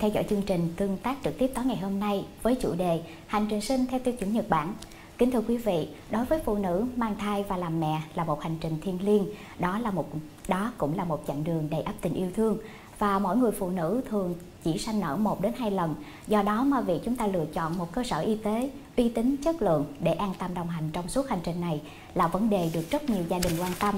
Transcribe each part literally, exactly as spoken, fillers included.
theo dõi chương trình tương tác trực tiếp tối ngày hôm nay với chủ đề Hành trình sinh theo tiêu chuẩn Nhật Bản. Kính thưa quý vị, đối với phụ nữ mang thai và làm mẹ là một hành trình thiêng liêng, đó là một đó cũng là một chặng đường đầy ắp tình yêu thương và mỗi người phụ nữ thường chỉ sanh nở một đến hai lần. Do đó mà việc chúng ta lựa chọn một cơ sở y tế uy tín, chất lượng để an tâm đồng hành trong suốt hành trình này là vấn đề được rất nhiều gia đình quan tâm.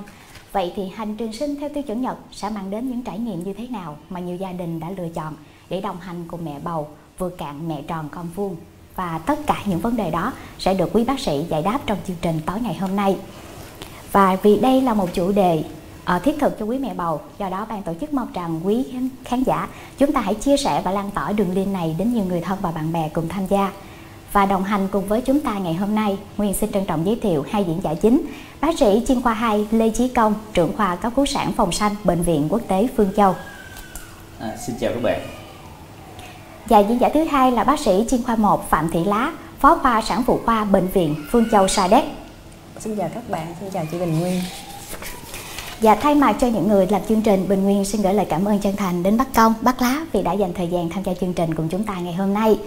Vậy thì hành trình sinh theo tiêu chuẩn Nhật sẽ mang đến những trải nghiệm như thế nào mà nhiều gia đình đã lựa chọn để đồng hành cùng mẹ bầu, vừa cạn mẹ tròn con vuông? Và tất cả những vấn đề đó sẽ được quý bác sĩ giải đáp trong chương trình tối ngày hôm nay. Và vì đây là một chủ đề thiết thực cho quý mẹ bầu, do đó ban tổ chức mong rằng quý khán giả chúng ta hãy chia sẻ và lan tỏa đường link này đến nhiều người thân và bạn bè cùng tham gia. Và đồng hành cùng với chúng ta ngày hôm nay, Nguyên xin trân trọng giới thiệu hai diễn giả chính, bác sĩ chuyên khoa hai Lê Chí Công, trưởng khoa cấp cứu sản phòng sanh Bệnh viện Quốc tế Phương Châu. À, xin chào các bạn. Và diễn giả thứ hai là bác sĩ chuyên khoa một Phạm Thị Lá, phó khoa sản phụ khoa Bệnh viện Phương Châu Sa Đéc. Xin chào các bạn, xin chào chị Bình Nguyên. Và thay mặt cho những người làm chương trình, Bình Nguyên xin gửi lời cảm ơn chân thành đến bác Công, bác Lá vì đã dành thời gian tham gia chương trình cùng chúng ta ngày hôm nay.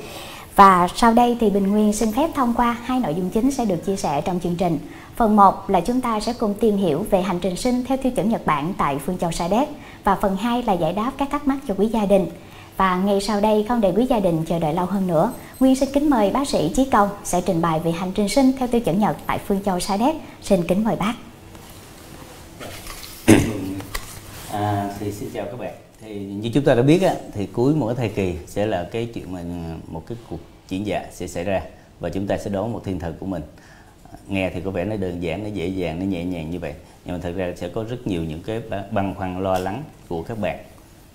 Và sau đây thì Bình Nguyên xin phép thông qua hai nội dung chính sẽ được chia sẻ trong chương trình. Phần một là chúng ta sẽ cùng tìm hiểu về hành trình sinh theo tiêu chuẩn Nhật Bản tại Phương Châu Sa Đéc. Và phần hai là giải đáp các thắc mắc cho quý gia đình. Và ngay sau đây, không để quý gia đình chờ đợi lâu hơn nữa, Nguyên xin kính mời bác sĩ Chí Công sẽ trình bày về hành trình sinh theo tiêu chuẩn Nhật tại Phương Châu Sa Đéc. Xin kính mời bác. À, thì xin chào các bạn. Thì như chúng ta đã biết á, thì cuối mỗi thời kỳ sẽ là cái chuyện mà một cái cuộc chuyển dạ sẽ xảy ra và chúng ta sẽ đón một thiên thần của mình. Nghe thì có vẻ nó đơn giản, nó dễ dàng, nó nhẹ nhàng như vậy, nhưng mà thật ra sẽ có rất nhiều những cái băn khoăn lo lắng của các bạn.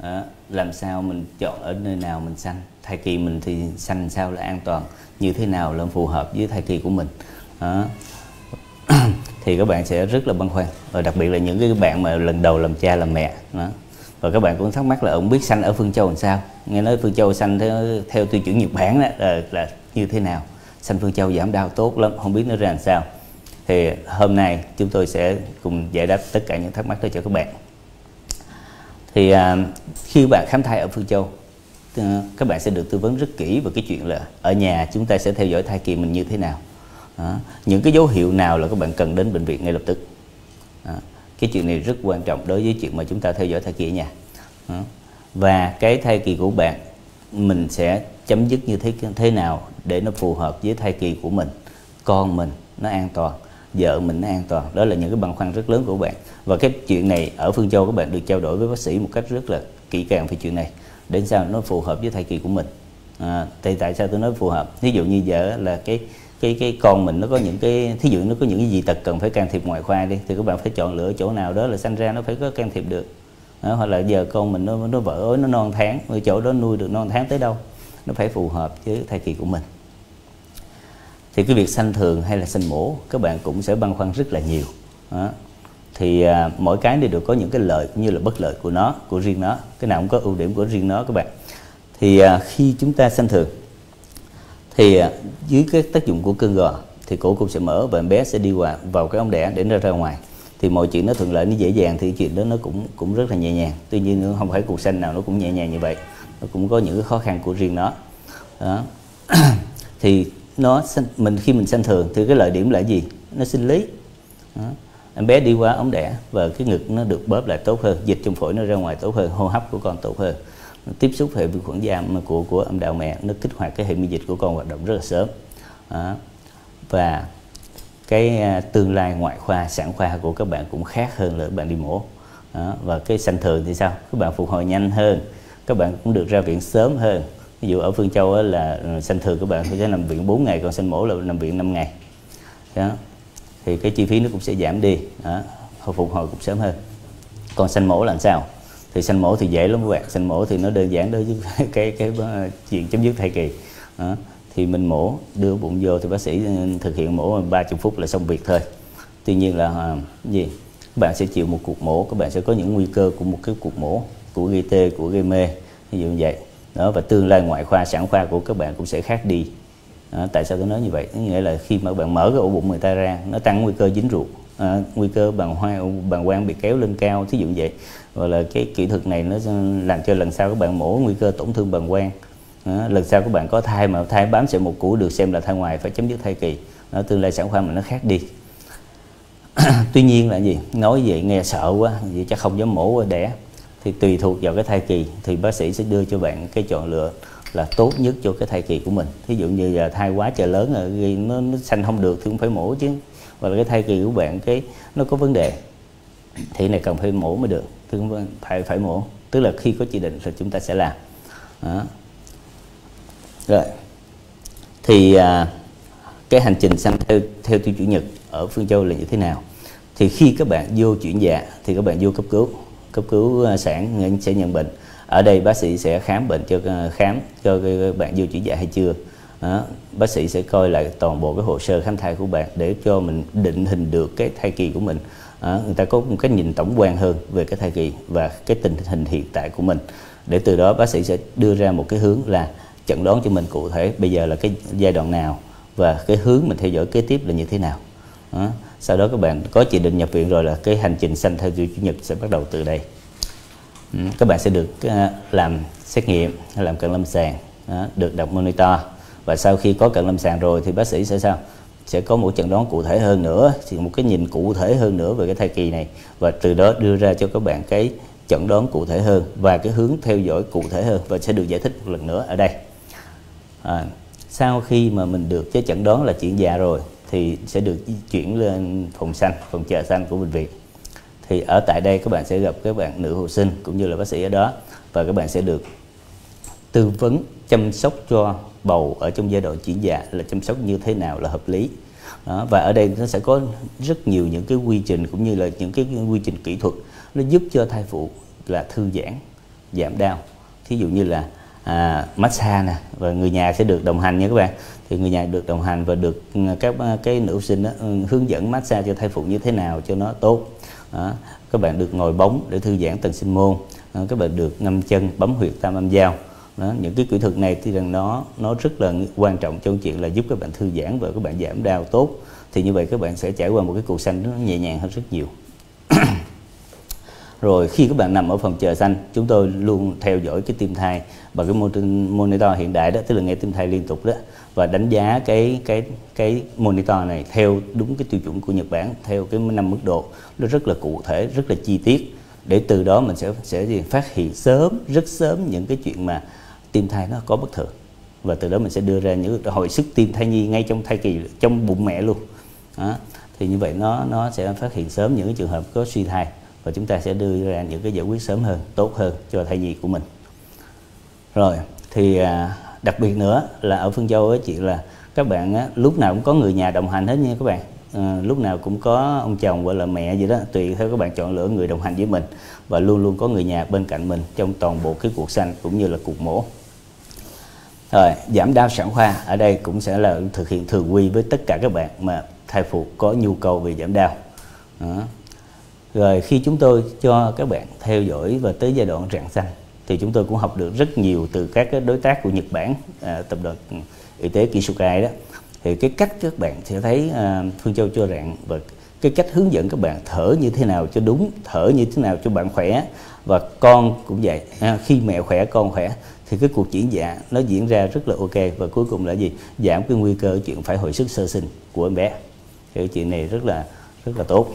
À, làm sao mình chọn ở nơi nào mình sanh, thai kỳ mình thì sanh sao là an toàn, như thế nào là phù hợp với thai kỳ của mình. À, thì các bạn sẽ rất là băn khoăn, và đặc biệt là những cái bạn mà lần đầu làm cha làm mẹ. Đó. Và các bạn cũng thắc mắc là không biết sanh ở Phương Châu làm sao, nghe nói Phương Châu sanh theo, theo tiêu chuẩn Nhật Bản đó, là, là như thế nào, sanh Phương Châu giảm đau tốt lắm, không biết nó ra làm sao. Thì hôm nay chúng tôi sẽ cùng giải đáp tất cả những thắc mắc đó cho các bạn. Thì à, khi bạn khám thai ở Phương Châu, các bạn sẽ được tư vấn rất kỹ về cái chuyện là ở nhà chúng ta sẽ theo dõi thai kỳ mình như thế nào. Đó. Những cái dấu hiệu nào là các bạn cần đến bệnh viện ngay lập tức. Đó. Cái chuyện này rất quan trọng đối với chuyện mà chúng ta theo dõi thai kỳ ở nhà. Đó. Và cái thai kỳ của bạn mình sẽ chấm dứt như thế thế nào để nó phù hợp với thai kỳ của mình, con mình nó an toàn, vợ mình nó an toàn. Đó là những cái băn khoăn rất lớn của bạn. Và cái chuyện này ở Phương Châu các bạn được trao đổi với bác sĩ một cách rất là kỹ càng về chuyện này, để sao nó phù hợp với thai kỳ của mình. À, thì tại sao tôi nói phù hợp? Ví dụ như giờ là cái cái cái con mình nó có những cái, thí dụ nó có những cái dị tật cần phải can thiệp ngoại khoa đi, thì các bạn phải chọn lựa chỗ nào đó là sanh ra nó phải có can thiệp được. Đó, hoặc là giờ con mình nó nó vỡ ối, nó non tháng, ở chỗ đó nuôi được non tháng tới đâu, nó phải phù hợp với thai kỳ của mình. Thì cái việc sanh thường hay là sanh mổ các bạn cũng sẽ băn khoăn rất là nhiều. Đó. Thì à, mỗi cái đều được có những cái lợi cũng như là bất lợi của nó, của riêng nó, cái nào cũng có ưu điểm của riêng nó các bạn. Thì à, khi chúng ta sanh thường thì à, dưới cái tác dụng của cơn gò thì cổ cũng sẽ mở và em bé sẽ đi qua, vào cái ống đẻ để nó ra ngoài. Thì mọi chuyện nó thuận lợi, nó dễ dàng thì chuyện đó nó cũng cũng rất là nhẹ nhàng. Tuy nhiên không phải cuộc sanh nào nó cũng nhẹ nhàng như vậy, nó cũng có những cái khó khăn của riêng nó. Đó. Thì nó mình khi mình sanh thường thì cái lợi điểm là gì? Nó sinh lý. Đó. Em bé đi qua ống đẻ và cái ngực nó được bóp lại tốt hơn, dịch trong phổi nó ra ngoài tốt hơn, hô hấp của con tốt hơn, tiếp xúc hệ vi khuẩn da của của âm đạo mẹ, nó kích hoạt cái hệ miễn dịch của con hoạt động rất là sớm. Đó. Và cái tương lai ngoại khoa, sản khoa của các bạn cũng khác hơn là các bạn đi mổ. Đó. Và cái sanh thường thì sao? Các bạn phục hồi nhanh hơn, các bạn cũng được ra viện sớm hơn. Ví dụ ở Phương Châu là sanh thường các bạn phải nằm viện bốn ngày, còn sanh mổ là nằm viện năm ngày. Đó. Thì cái chi phí nó cũng sẽ giảm đi, đó. Phục hồi cũng sớm hơn. Còn sanh mổ làm sao? Thì sanh mổ thì dễ lắm các bạn, sanh mổ thì nó đơn giản đối với cái, cái chuyện chấm dứt thai kỳ. Đó. Thì mình mổ, đưa bụng vô thì bác sĩ thực hiện mổ ba mươi phút là xong việc thôi. Tuy nhiên là gì? Các bạn sẽ chịu một cuộc mổ, các bạn sẽ có những nguy cơ của một cái cuộc mổ, của gây tê, của gây mê, ví dụ như vậy. Đó, và tương lai ngoại khoa, sản khoa của các bạn cũng sẽ khác đi. Đó, tại sao tôi nói như vậy? Nghĩa là khi mà các bạn mở cái ổ bụng người ta ra, nó tăng nguy cơ dính ruột, à, nguy cơ bàng hoàng bàng quang bị kéo lên cao, thí dụ vậy. Rồi là cái kỹ thuật này nó làm cho lần sau các bạn mổ nguy cơ tổn thương bàng quang. À, lần sau các bạn có thai mà thai bám sẹo một củ được xem là thai ngoài, phải chấm dứt thai kỳ. Nó tương lai sản khoa mình nó khác đi. Tuy nhiên là gì, nói vậy nghe sợ quá vậy chắc không dám mổ quá đẻ, thì tùy thuộc vào cái thai kỳ thì bác sĩ sẽ đưa cho bạn cái chọn lựa là tốt nhất cho cái thai kỳ của mình. Thí dụ như là thai quá trời lớn rồi nó, nó sanh không được thì cũng phải mổ chứ, hoặc là cái thai kỳ của bạn cái nó có vấn đề thì này cần phải mổ mới được, thì cũng phải phải mổ, tức là khi có chỉ định thì chúng ta sẽ làm. Đó. Rồi thì à, cái hành trình sanh theo, theo tiêu chuẩn Nhật ở Phương Châu là như thế nào? Thì khi các bạn vô chuyển dạ thì các bạn vô cấp cứu, cấp cứu sản sẽ nhận bệnh. Ở đây bác sĩ sẽ khám bệnh cho khám cho các bạn vô chuyển dạ hay chưa. Đó. Bác sĩ sẽ coi lại toàn bộ cái hồ sơ khám thai của bạn để cho mình định hình được cái thai kỳ của mình. Đó. Người ta có một cái nhìn tổng quan hơn về cái thai kỳ và cái tình hình hiện tại của mình, để từ đó bác sĩ sẽ đưa ra một cái hướng là chẩn đoán cho mình cụ thể bây giờ là cái giai đoạn nào và cái hướng mình theo dõi kế tiếp là như thế nào. Đó. Sau đó các bạn có chỉ định nhập viện rồi là cái hành trình sanh theo tiêu chuẩn Nhật sẽ bắt đầu từ đây. Ừ. Các bạn sẽ được làm xét nghiệm, làm cận lâm sàng, đó, được đọc monitor, và sau khi có cận lâm sàng rồi thì bác sĩ sẽ sao? Sẽ có một chẩn đoán cụ thể hơn nữa, thì một cái nhìn cụ thể hơn nữa về cái thai kỳ này, và từ đó đưa ra cho các bạn cái chẩn đoán cụ thể hơn và cái hướng theo dõi cụ thể hơn, và sẽ được giải thích một lần nữa ở đây. À, sau khi mà mình được cái chẩn đoán là chuyển dạ rồi thì sẽ được chuyển lên phòng sanh, phòng chờ sanh của bệnh viện. Thì ở tại đây các bạn sẽ gặp các bạn nữ hộ sinh cũng như là bác sĩ ở đó, và các bạn sẽ được tư vấn chăm sóc cho bầu ở trong giai đoạn chuyển dạ là chăm sóc như thế nào là hợp lý. Đó, và ở đây nó sẽ có rất nhiều những cái quy trình cũng như là những cái quy trình kỹ thuật nó giúp cho thai phụ là thư giãn, giảm đau. Thí dụ như là à, massage nè, và người nhà sẽ được đồng hành nha các bạn. Thì người nhà được đồng hành và được các cái nữ sinh đó, hướng dẫn massage cho thai phụ như thế nào cho nó tốt. Đó. Các bạn được ngồi bóng để thư giãn tần sinh môn. Đó. Các bạn được ngâm chân, bấm huyệt tam âm giao. Đó. Những cái kỹ thuật này thì rằng nó nó rất là quan trọng trong chuyện là giúp các bạn thư giãn và các bạn giảm đau tốt. Thì như vậy các bạn sẽ trải qua một cái cuộc sanh nó nhẹ nhàng hơn rất nhiều. Rồi khi các bạn nằm ở phòng chờ sanh, chúng tôi luôn theo dõi cái tim thai bằng cái monitor hiện đại đó, tức là nghe tim thai liên tục đó, và đánh giá cái cái cái monitor này theo đúng cái tiêu chuẩn của Nhật Bản, theo cái năm mức độ, nó rất là cụ thể, rất là chi tiết, để từ đó mình sẽ sẽ phát hiện sớm, rất sớm những cái chuyện mà tim thai nó có bất thường, và từ đó mình sẽ đưa ra những hồi sức tim thai nhi ngay trong thai kỳ, trong bụng mẹ luôn. Đó. Thì như vậy nó nó sẽ phát hiện sớm những cái trường hợp có suy thai, và chúng ta sẽ đưa ra những cái giải quyết sớm hơn, tốt hơn cho thai nhi của mình. Rồi thì à, đặc biệt nữa là ở Phương Châu ấy, chuyện là các bạn á, lúc nào cũng có người nhà đồng hành hết nha các bạn. À, lúc nào cũng có ông chồng hoặc là mẹ gì đó, tùy theo các bạn chọn lựa người đồng hành với mình, và luôn luôn có người nhà bên cạnh mình trong toàn bộ cái cuộc sanh cũng như là cuộc mổ. Rồi giảm đau sản khoa ở đây cũng sẽ là thực hiện thường quy với tất cả các bạn mà thai phụ có nhu cầu về giảm đau. Đó. Rồi khi chúng tôi cho các bạn theo dõi và tới giai đoạn rạng sanh thì chúng tôi cũng học được rất nhiều từ các đối tác của Nhật Bản, à, tập đoàn y tế Kishukai đó. Thì cái cách các bạn sẽ thấy à, Phương Châu cho rạng, và cái cách hướng dẫn các bạn thở như thế nào cho đúng, thở như thế nào cho bạn khỏe, và con cũng vậy, à, khi mẹ khỏe con khỏe thì cái cuộc chuyển dạ nó diễn ra rất là ok, và cuối cùng là gì, giảm cái nguy cơ chuyện phải hồi sức sơ sinh của em bé. Thì cái chuyện này rất là rất là tốt.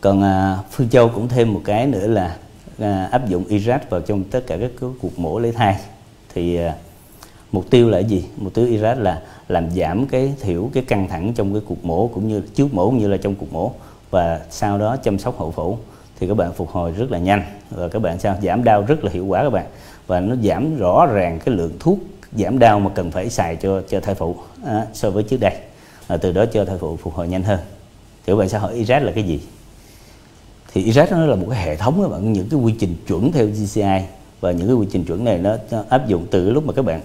Còn à, Phương Châu cũng thêm một cái nữa là à, áp dụng iRAS vào trong tất cả các cuộc mổ lấy thai. Thì à, mục tiêu là gì? Mục tiêu iRAS là làm giảm cái thiểu cái căng thẳng trong cái cuộc mổ, cũng như trước mổ cũng như là trong cuộc mổ, và sau đó chăm sóc hậu phẫu. Thì các bạn phục hồi rất là nhanh, và các bạn sao giảm đau rất là hiệu quả các bạn, và nó giảm rõ ràng cái lượng thuốc giảm đau mà cần phải xài cho cho thai phụ à, so với trước đây, à, từ đó cho thai phụ phục hồi nhanh hơn. Thì các bạn sẽ hỏi iRAS là cái gì? Thì iRAS nó là một cái hệ thống các bạn, những cái quy trình chuẩn theo giê xê i, và những cái quy trình chuẩn này nó, nó áp dụng từ lúc mà các bạn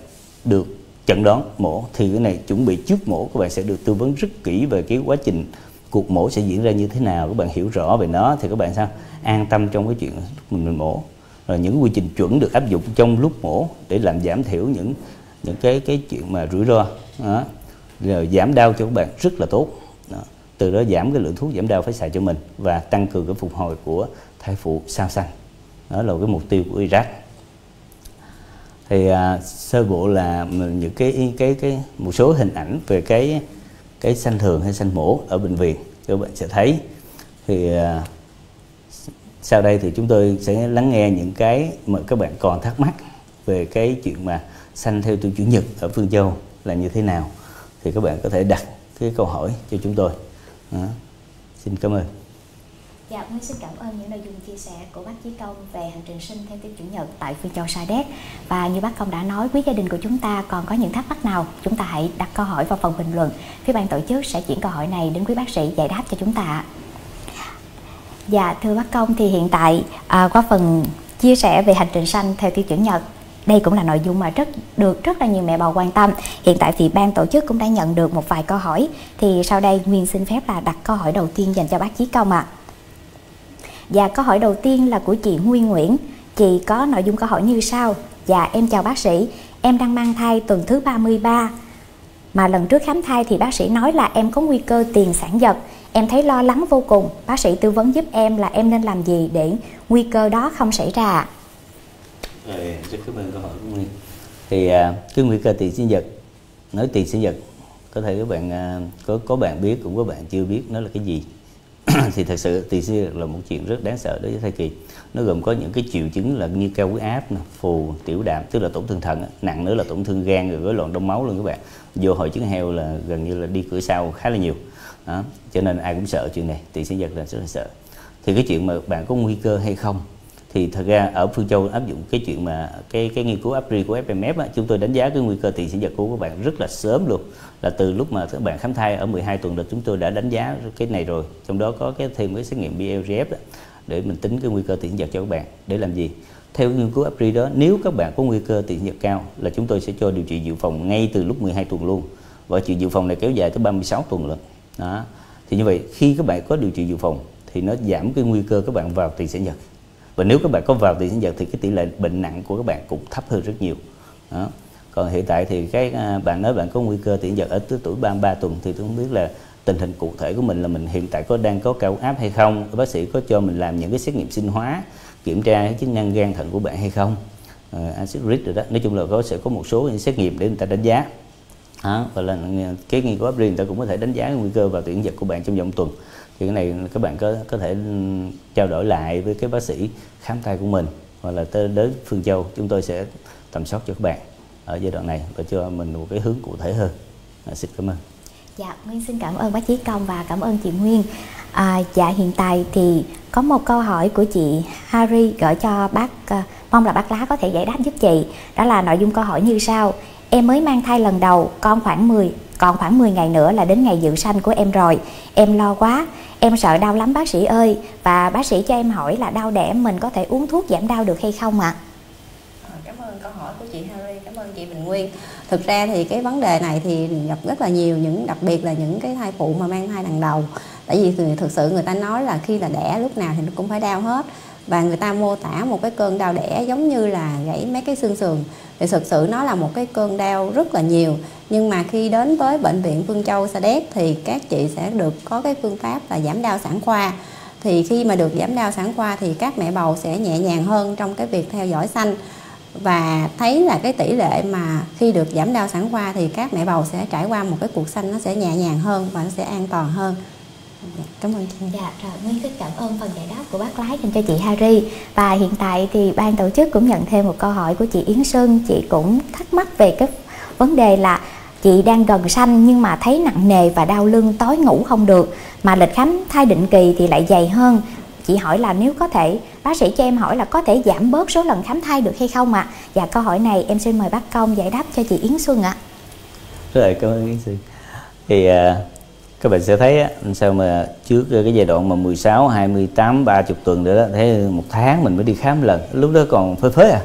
được chẩn đoán mổ. Thì cái này chuẩn bị trước mổ các bạn sẽ được tư vấn rất kỹ về cái quá trình cuộc mổ sẽ diễn ra như thế nào, các bạn hiểu rõ về nó thì các bạn sao an tâm trong cái chuyện mình, mình mổ. Rồi những quy trình chuẩn được áp dụng trong lúc mổ để làm giảm thiểu những những cái cái chuyện mà rủi ro đó. Rồi giảm đau cho các bạn rất là tốt. Đó. từ đó giảm cái lượng thuốc giảm đau phải xài cho mình và tăng cường cái phục hồi của thai phụ sau sanh. Đó là cái mục tiêu của i rát. Thì à, sơ bộ là những cái cái cái một số hình ảnh về cái cái sanh thường hay sanh mổ ở bệnh viện các bạn sẽ thấy. Thì à, sau đây thì chúng tôi sẽ lắng nghe những cái mà các bạn còn thắc mắc về cái chuyện mà sanh theo tiêu chuẩn Nhật ở Phương Châu là như thế nào, thì các bạn có thể đặt cái câu hỏi cho chúng tôi. Đó. Xin cảm ơn. Dạ, cũng xin cảm ơn những nội dung chia sẻ của bác Chí Công về hành trình sinh theo tiêu chuẩn Nhật tại Phương Châu Sa Đéc. Và như bác Công đã nói, quý gia đình của chúng ta còn có những thắc mắc nào, chúng ta hãy đặt câu hỏi vào phần bình luận. Phía ban tổ chức sẽ chuyển câu hỏi này đến quý bác sĩ giải đáp cho chúng ta. Dạ, thưa bác Công, thì hiện tại à, qua phần chia sẻ về hành trình sanh theo tiêu chuẩn Nhật, đây cũng là nội dung mà rất được rất là nhiều mẹ bầu quan tâm. Hiện tại thì ban tổ chức cũng đã nhận được một vài câu hỏi. Thì sau đây Nguyên xin phép là đặt câu hỏi đầu tiên dành cho bác Chí Công ạ. À. Dạ, câu hỏi đầu tiên là của chị Nguyên Nguyễn. Chị có nội dung câu hỏi như sau. Dạ, em chào bác sĩ. Em đang mang thai tuần thứ ba mươi ba. Mà lần trước khám thai thì bác sĩ nói là em có nguy cơ tiền sản giật. Em thấy lo lắng vô cùng. Bác sĩ tư vấn giúp em là em nên làm gì để nguy cơ đó không xảy ra? Ừ, rất cảm ơn câu hỏi của Nguyên. Thì cái nguy cơ tiền sinh giật, nói tiền sinh giật có thể các bạn có có bạn biết, cũng có bạn chưa biết nó là cái gì. Thì thật sự tiền sinh giật là một chuyện rất đáng sợ đối với thai kỳ. Nó gồm có những cái triệu chứng là như cao huyết áp, phù, tiểu đạm, tức là tổn thương thận, nặng nữa là tổn thương gan rồi rối loạn đông máu luôn các bạn. Vô hội chứng heo là gần như là đi cửa sau khá là nhiều. Đó. Cho nên ai cũng sợ chuyện này, tiền sinh giật là rất là sợ. Thì cái chuyện mà bạn có nguy cơ hay không, thì thật ra ở Phương Châu áp dụng cái chuyện mà cái cái nghiên cứu a pê rờ i của ép em ép á, chúng tôi đánh giá cái nguy cơ tiền sản giật của các bạn rất là sớm luôn, là từ lúc mà các bạn khám thai ở mười hai tuần là chúng tôi đã đánh giá cái này rồi, trong đó có cái thêm cái xét nghiệm BlGF đó, để mình tính cái nguy cơ tiền sản giật cho các bạn. Để làm gì? Theo nghiên cứu a pê rờ i đó, nếu các bạn có nguy cơ tiền sản giật cao là chúng tôi sẽ cho điều trị dự phòng ngay từ lúc mười hai tuần luôn, và chuyện dự phòng này kéo dài tới ba mươi sáu tuần luôn. Đó. Thì như vậy khi các bạn có điều trị dự phòng thì nó giảm cái nguy cơ các bạn vào tiền sản giật. Và nếu các bạn có vào tiền sản giật thì cái tỷ lệ bệnh nặng của các bạn cũng thấp hơn rất nhiều. Đó. Còn hiện tại thì cái bạn nói bạn có nguy cơ tiền sản giật ở tuổi ba mươi ba tuần, thì tôi không biết là tình hình cụ thể của mình là mình hiện tại có đang có cao áp hay không, bác sĩ có cho mình làm những cái xét nghiệm sinh hóa, kiểm tra chức năng gan thận của bạn hay không, uh, acid read rồi đó. Nói chung là có sẽ có một số những xét nghiệm để người ta đánh giá. Đó. Và là cái nghiên cứu a pê rờ i người ta cũng có thể đánh giá nguy cơ vào tiền sản giật của bạn trong vòng tuần. Thì cái này các bạn có có thể trao đổi lại với cái bác sĩ khám thai của mình, hoặc là tới đến Phương Châu chúng tôi sẽ tầm soát cho các bạn ở giai đoạn này và cho mình một cái hướng cụ thể hơn. À, xin cảm ơn. Dạ, Nguyên xin cảm ơn bác Chí Công và cảm ơn chị Nguyên. À, dạ, hiện tại thì có một câu hỏi của chị Harry gửi cho bác, mong là bác Lá có thể giải đáp giúp chị. Đó là nội dung câu hỏi như sau. Em mới mang thai lần đầu, con khoảng mười còn khoảng mười ngày nữa là đến ngày dự sanh của em rồi. Em lo quá, em sợ đau lắm bác sĩ ơi. Và bác sĩ cho em hỏi là đau đẻ mình có thể uống thuốc giảm đau được hay không ạ? À? Cảm ơn câu hỏi của chị Harry, cảm ơn chị Bình Nguyên. Thực ra thì cái vấn đề này thì gặp rất là nhiều, những đặc biệt là những cái thai phụ mà mang thai lần đầu. Tại vì thực sự người ta nói là khi là đẻ lúc nào thì cũng phải đau hết. Và người ta mô tả một cái cơn đau đẻ giống như là gãy mấy cái xương sườn. Thì thực sự nó là một cái cơn đau rất là nhiều. Nhưng mà khi đến với bệnh viện Phương Châu Sa Đéc thì các chị sẽ được có cái phương pháp là giảm đau sản khoa. Thì khi mà được giảm đau sản khoa thì các mẹ bầu sẽ nhẹ nhàng hơn trong cái việc theo dõi sanh. Và thấy là cái tỷ lệ mà khi được giảm đau sản khoa thì các mẹ bầu sẽ trải qua một cái cuộc sanh nó sẽ nhẹ nhàng hơn và nó sẽ an toàn hơn. Cảm ơn chị. Dạ, rồi Nguyên rất cảm ơn phần giải đáp của bác Lái dành cho chị Harry. Và hiện tại thì ban tổ chức cũng nhận thêm một câu hỏi của chị Yến Sơn. Chị cũng thắc mắc về cái vấn đề là chị đang gần sanh nhưng mà thấy nặng nề và đau lưng, tối ngủ không được, mà lịch khám thai định kỳ thì lại dày hơn. Chị hỏi là nếu có thể, bác sĩ cho em hỏi là có thể giảm bớt số lần khám thai được hay không ạ? À? Và câu hỏi này em xin mời bác Công giải đáp cho chị Yến Xuân ạ. À. Rồi, cảm ơn Yến Xuân. Thì uh... các bạn sẽ thấy á, sao mà trước cái giai đoạn mà mười sáu, hai mươi tám, ba mươi tuần nữa đó, thấy một tháng mình mới đi khám lần, lúc đó còn phơi phới à,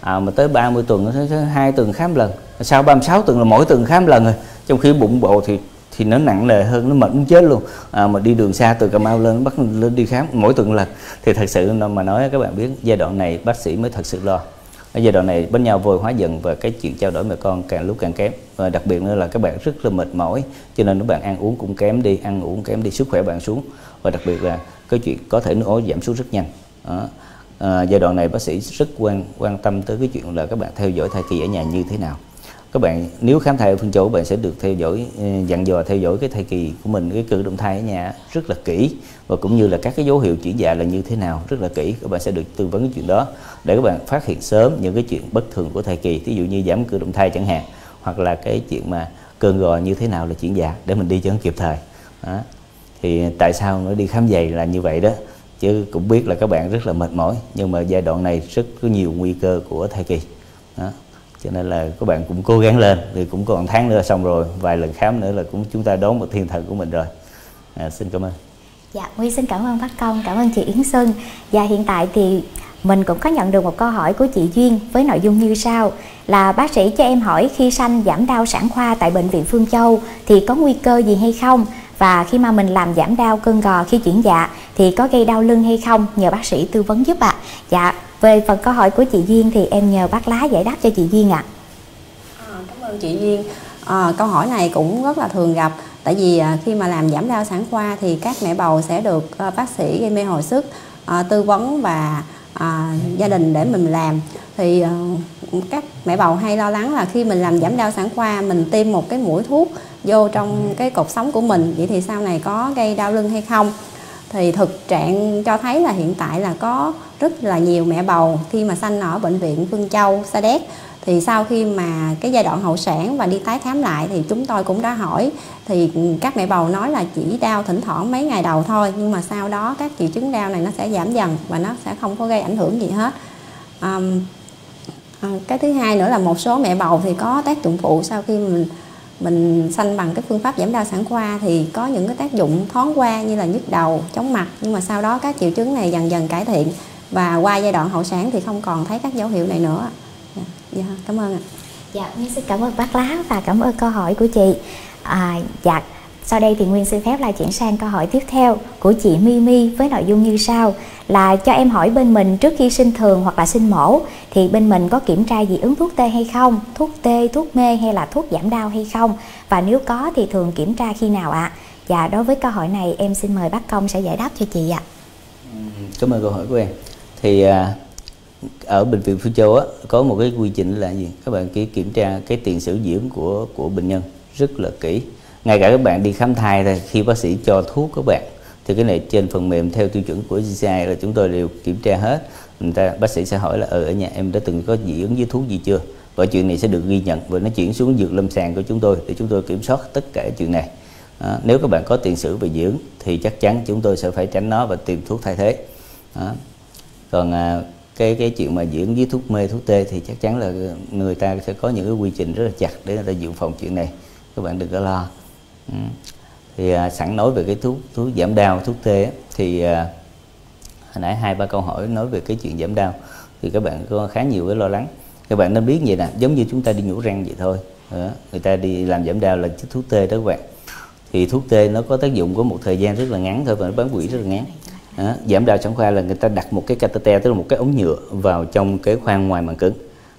à mà tới ba mươi tuần nó thấy hai tuần khám lần, sau ba mươi sáu tuần là mỗi tuần khám lần rồi, trong khi bụng bộ thì thì nó nặng nề hơn, nó mệt muốn chết luôn, à, mà đi đường xa từ Cà Mau lên bắt lên đi khám mỗi tuần lần, thì thật sự mà nói các bạn biết giai đoạn này bác sĩ mới thật sự lo. Ở giai đoạn này bên nhau vội hóa dần và cái chuyện trao đổi mẹ con càng lúc càng kém, và đặc biệt nữa là các bạn rất là mệt mỏi, cho nên các bạn ăn uống cũng kém đi, ăn uống kém đi, sức khỏe bạn xuống, và đặc biệt là cái chuyện có thể nước ối giảm xuống rất nhanh. Đó. À, giai đoạn này bác sĩ rất quan quan tâm tới cái chuyện là các bạn theo dõi thai kỳ ở nhà như thế nào. Các bạn nếu khám thai ở Phương Châu, bạn sẽ được theo dõi, dặn dò theo dõi cái thai kỳ của mình, cái cử động thai ở nhà rất là kỹ, và cũng như là các cái dấu hiệu chỉ dạ là như thế nào rất là kỹ. Các bạn sẽ được tư vấn cái chuyện đó để các bạn phát hiện sớm những cái chuyện bất thường của thai kỳ, ví dụ như giảm cử động thai chẳng hạn, hoặc là cái chuyện mà cơn gò như thế nào là chuyển dạ, để mình đi cho nó kịp thời. Đó. Thì tại sao nó đi khám dày là như vậy đó, chứ cũng biết là các bạn rất là mệt mỏi, nhưng mà giai đoạn này rất có nhiều nguy cơ của thai kỳ. Đó. Cho nên là các bạn cũng cố gắng lên, thì cũng còn tháng nữa là xong rồi, vài lần khám nữa là cũng chúng ta đón một thiên thần của mình rồi. À, xin cảm ơn. Dạ, Huy xin cảm ơn bác Công, cảm ơn chị Yến Xuân. Và hiện tại thì mình cũng có nhận được một câu hỏi của chị Duyên với nội dung như sau: là bác sĩ cho em hỏi khi sanh giảm đau sản khoa tại bệnh viện Phương Châu thì có nguy cơ gì hay không? Và khi mà mình làm giảm đau cơn gò khi chuyển dạ thì có gây đau lưng hay không? Nhờ bác sĩ tư vấn giúp ạ. À. Dạ, về phần câu hỏi của chị Duyên thì em nhờ bác Lá giải đáp cho chị Duyên ạ. À. À, cảm ơn chị Duyên. À, câu hỏi này cũng rất là thường gặp, tại vì khi mà làm giảm đau sản khoa thì các mẹ bầu sẽ được bác sĩ gây mê hồi sức à, tư vấn và à, gia đình để mình làm. Thì à, các mẹ bầu hay lo lắng là khi mình làm giảm đau sản khoa mình tiêm một cái mũi thuốc vô trong cái cột sống của mình, vậy thì sau này có gây đau lưng hay không? Thì thực trạng cho thấy là hiện tại là có rất là nhiều mẹ bầu khi mà sanh ở bệnh viện Phương Châu Sa Đéc, thì sau khi mà cái giai đoạn hậu sản và đi tái khám lại thì chúng tôi cũng đã hỏi, thì các mẹ bầu nói là chỉ đau thỉnh thoảng mấy ngày đầu thôi, nhưng mà sau đó các triệu chứng đau này nó sẽ giảm dần và nó sẽ không có gây ảnh hưởng gì hết. À, cái thứ hai nữa là một số mẹ bầu thì có tác dụng phụ sau khi mình mình sanh bằng cái phương pháp giảm đau sản khoa, thì có những cái tác dụng thoáng qua như là nhức đầu, chóng mặt, nhưng mà sau đó các triệu chứng này dần dần cải thiện và qua giai đoạn hậu sản thì không còn thấy các dấu hiệu này nữa. Dạ, dạ cảm ơn ạ. Dạ, Nguyên xin cảm ơn bác Lá và cảm ơn câu hỏi của chị. À, dạ, sau đây thì Nguyên xin phép là chuyển sang câu hỏi tiếp theo của chị Mimi với nội dung như sau: là cho em hỏi bên mình trước khi sinh thường hoặc là sinh mổ thì bên mình có kiểm tra dị ứng thuốc tê hay không, thuốc tê, thuốc mê hay là thuốc giảm đau hay không, và nếu có thì thường kiểm tra khi nào ạ? À? Và đối với câu hỏi này em xin mời bác Công sẽ giải đáp cho chị ạ. À. Cảm ơn câu hỏi của em. Thì ở bệnh viện Phương Châu á, có một cái quy trình là gì? Các bạn kỹ kiểm tra cái tiền sử dị ứng của của bệnh nhân rất là kỹ. Ngay cả các bạn đi khám thai thì khi bác sĩ cho thuốc các bạn, thì cái này trên phần mềm theo tiêu chuẩn của giê xê i là chúng tôi đều kiểm tra hết. Người ta bác sĩ sẽ hỏi là ừ, ở nhà em đã từng có dị ứng với thuốc gì chưa, và chuyện này sẽ được ghi nhận và nó chuyển xuống dược lâm sàng của chúng tôi để chúng tôi kiểm soát tất cả chuyện này. À, nếu các bạn có tiền sử về dị ứng thì chắc chắn chúng tôi sẽ phải tránh nó và tìm thuốc thay thế. À, còn à, cái cái chuyện mà dị ứng với thuốc mê, thuốc tê thì chắc chắn là người ta sẽ có những cái quy trình rất là chặt để người ta dự phòng chuyện này, các bạn đừng có lo. Ừ. Thì à, sẵn nói về cái thuốc thuốc giảm đau, thuốc tê á, thì à, hồi nãy hai ba câu hỏi nói về cái chuyện giảm đau thì các bạn có khá nhiều cái lo lắng. Các bạn nên biết vậy nè, giống như chúng ta đi nhổ răng vậy thôi. Đó. Người ta đi làm giảm đau là chích thuốc tê đó các bạn. Thì thuốc tê nó có tác dụng của một thời gian rất là ngắn thôi, và nó bán quỷ rất là ngắn. Đó. Giảm đau sản khoa là người ta đặt một cái catheter, tức là một cái ống nhựa vào trong cái khoang ngoài màng cứng,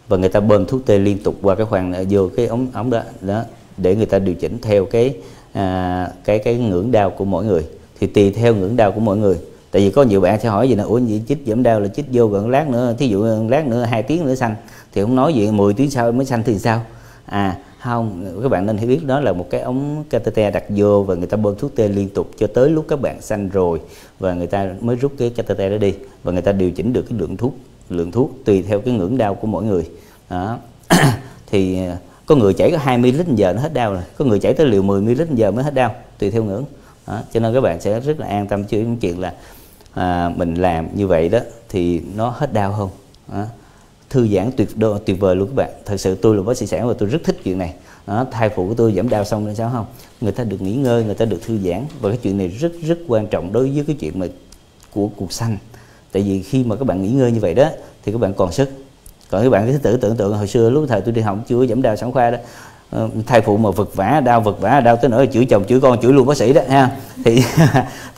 và người ta bơm thuốc tê liên tục qua cái khoang vô cái ống ống đó, đó để người ta điều chỉnh theo cái À, cái cái ngưỡng đau của mỗi người. Thì tùy theo ngưỡng đau của mỗi người, tại vì có nhiều bạn sẽ hỏi gì nè, ủa vậy chích giảm đau là chích vô gần lát nữa, thí dụ lát nữa hai tiếng nữa sanh thì không nói gì, mười tiếng sau mới sanh thì sao? À không, các bạn nên hiểu biết đó là một cái ống catheter đặt vô và người ta bơm thuốc tê liên tục cho tới lúc các bạn sanh rồi và người ta mới rút cái catheter đó đi, và người ta điều chỉnh được cái lượng thuốc lượng thuốc tùy theo cái ngưỡng đau của mỗi người. Đó. Thì có người chảy có hai mi-li-lít trên giờ nó hết đau rồi, có người chảy tới liều mười mi-li-lít trên giờ mới hết đau, tùy theo ngưỡng. Đó. Cho nên các bạn sẽ rất là an tâm chuyện chuyện là à, mình làm như vậy đó thì nó hết đau không. Đó. Thư giãn tuyệt đô, tuyệt vời luôn các bạn. Thật sự tôi là bác sĩ sản và tôi rất thích chuyện này. Đó. Thai phụ của tôi giảm đau xong nên sao không? Người ta được nghỉ ngơi, người ta được thư giãn, và cái chuyện này rất rất quan trọng đối với cái chuyện mà của cuộc sanh. Tại vì khi mà các bạn nghỉ ngơi như vậy đó thì các bạn còn sức. Còn các bạn cứ tưởng tượng tượng hồi xưa lúc thời tôi đi học chưa giảm đau sản khoa đó, thai phụ mà vật vã đau vật vã đau tới nỗi chửi chồng chửi con chửi luôn bác sĩ đó ha, thì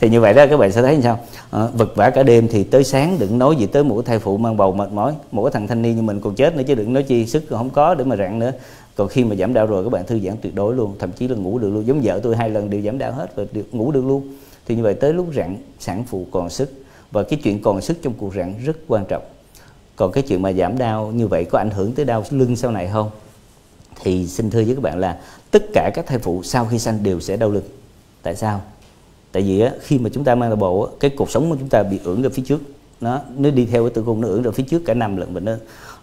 thì như vậy đó các bạn sẽ thấy như sao. À, vật vã cả đêm thì tới sáng, đừng nói gì tới mỗi thai phụ mang bầu mệt mỏi, mỗi thằng thanh niên như mình còn chết nữa chứ đừng nói chi sức không có để mà rạng nữa. Còn khi mà giảm đau rồi các bạn thư giãn tuyệt đối luôn, thậm chí là ngủ được luôn, giống vợ tôi hai lần đều giảm đau hết rồi, được ngủ được luôn. Thì như vậy tới lúc rạng sản phụ còn sức, và cái chuyện còn sức trong cuộc rạng rất quan trọng. Còn cái chuyện mà giảm đau như vậy có ảnh hưởng tới đau lưng sau này không? Thì xin thưa với các bạn là tất cả các thai phụ sau khi sanh đều sẽ đau lưng. Tại sao? Tại vì á, khi mà chúng ta mang bầu, cái cột sống của chúng ta bị ưỡn ra phía trước, nó nó đi theo cái tử cung, nó ưỡn ra phía trước cả năm lần mình đó,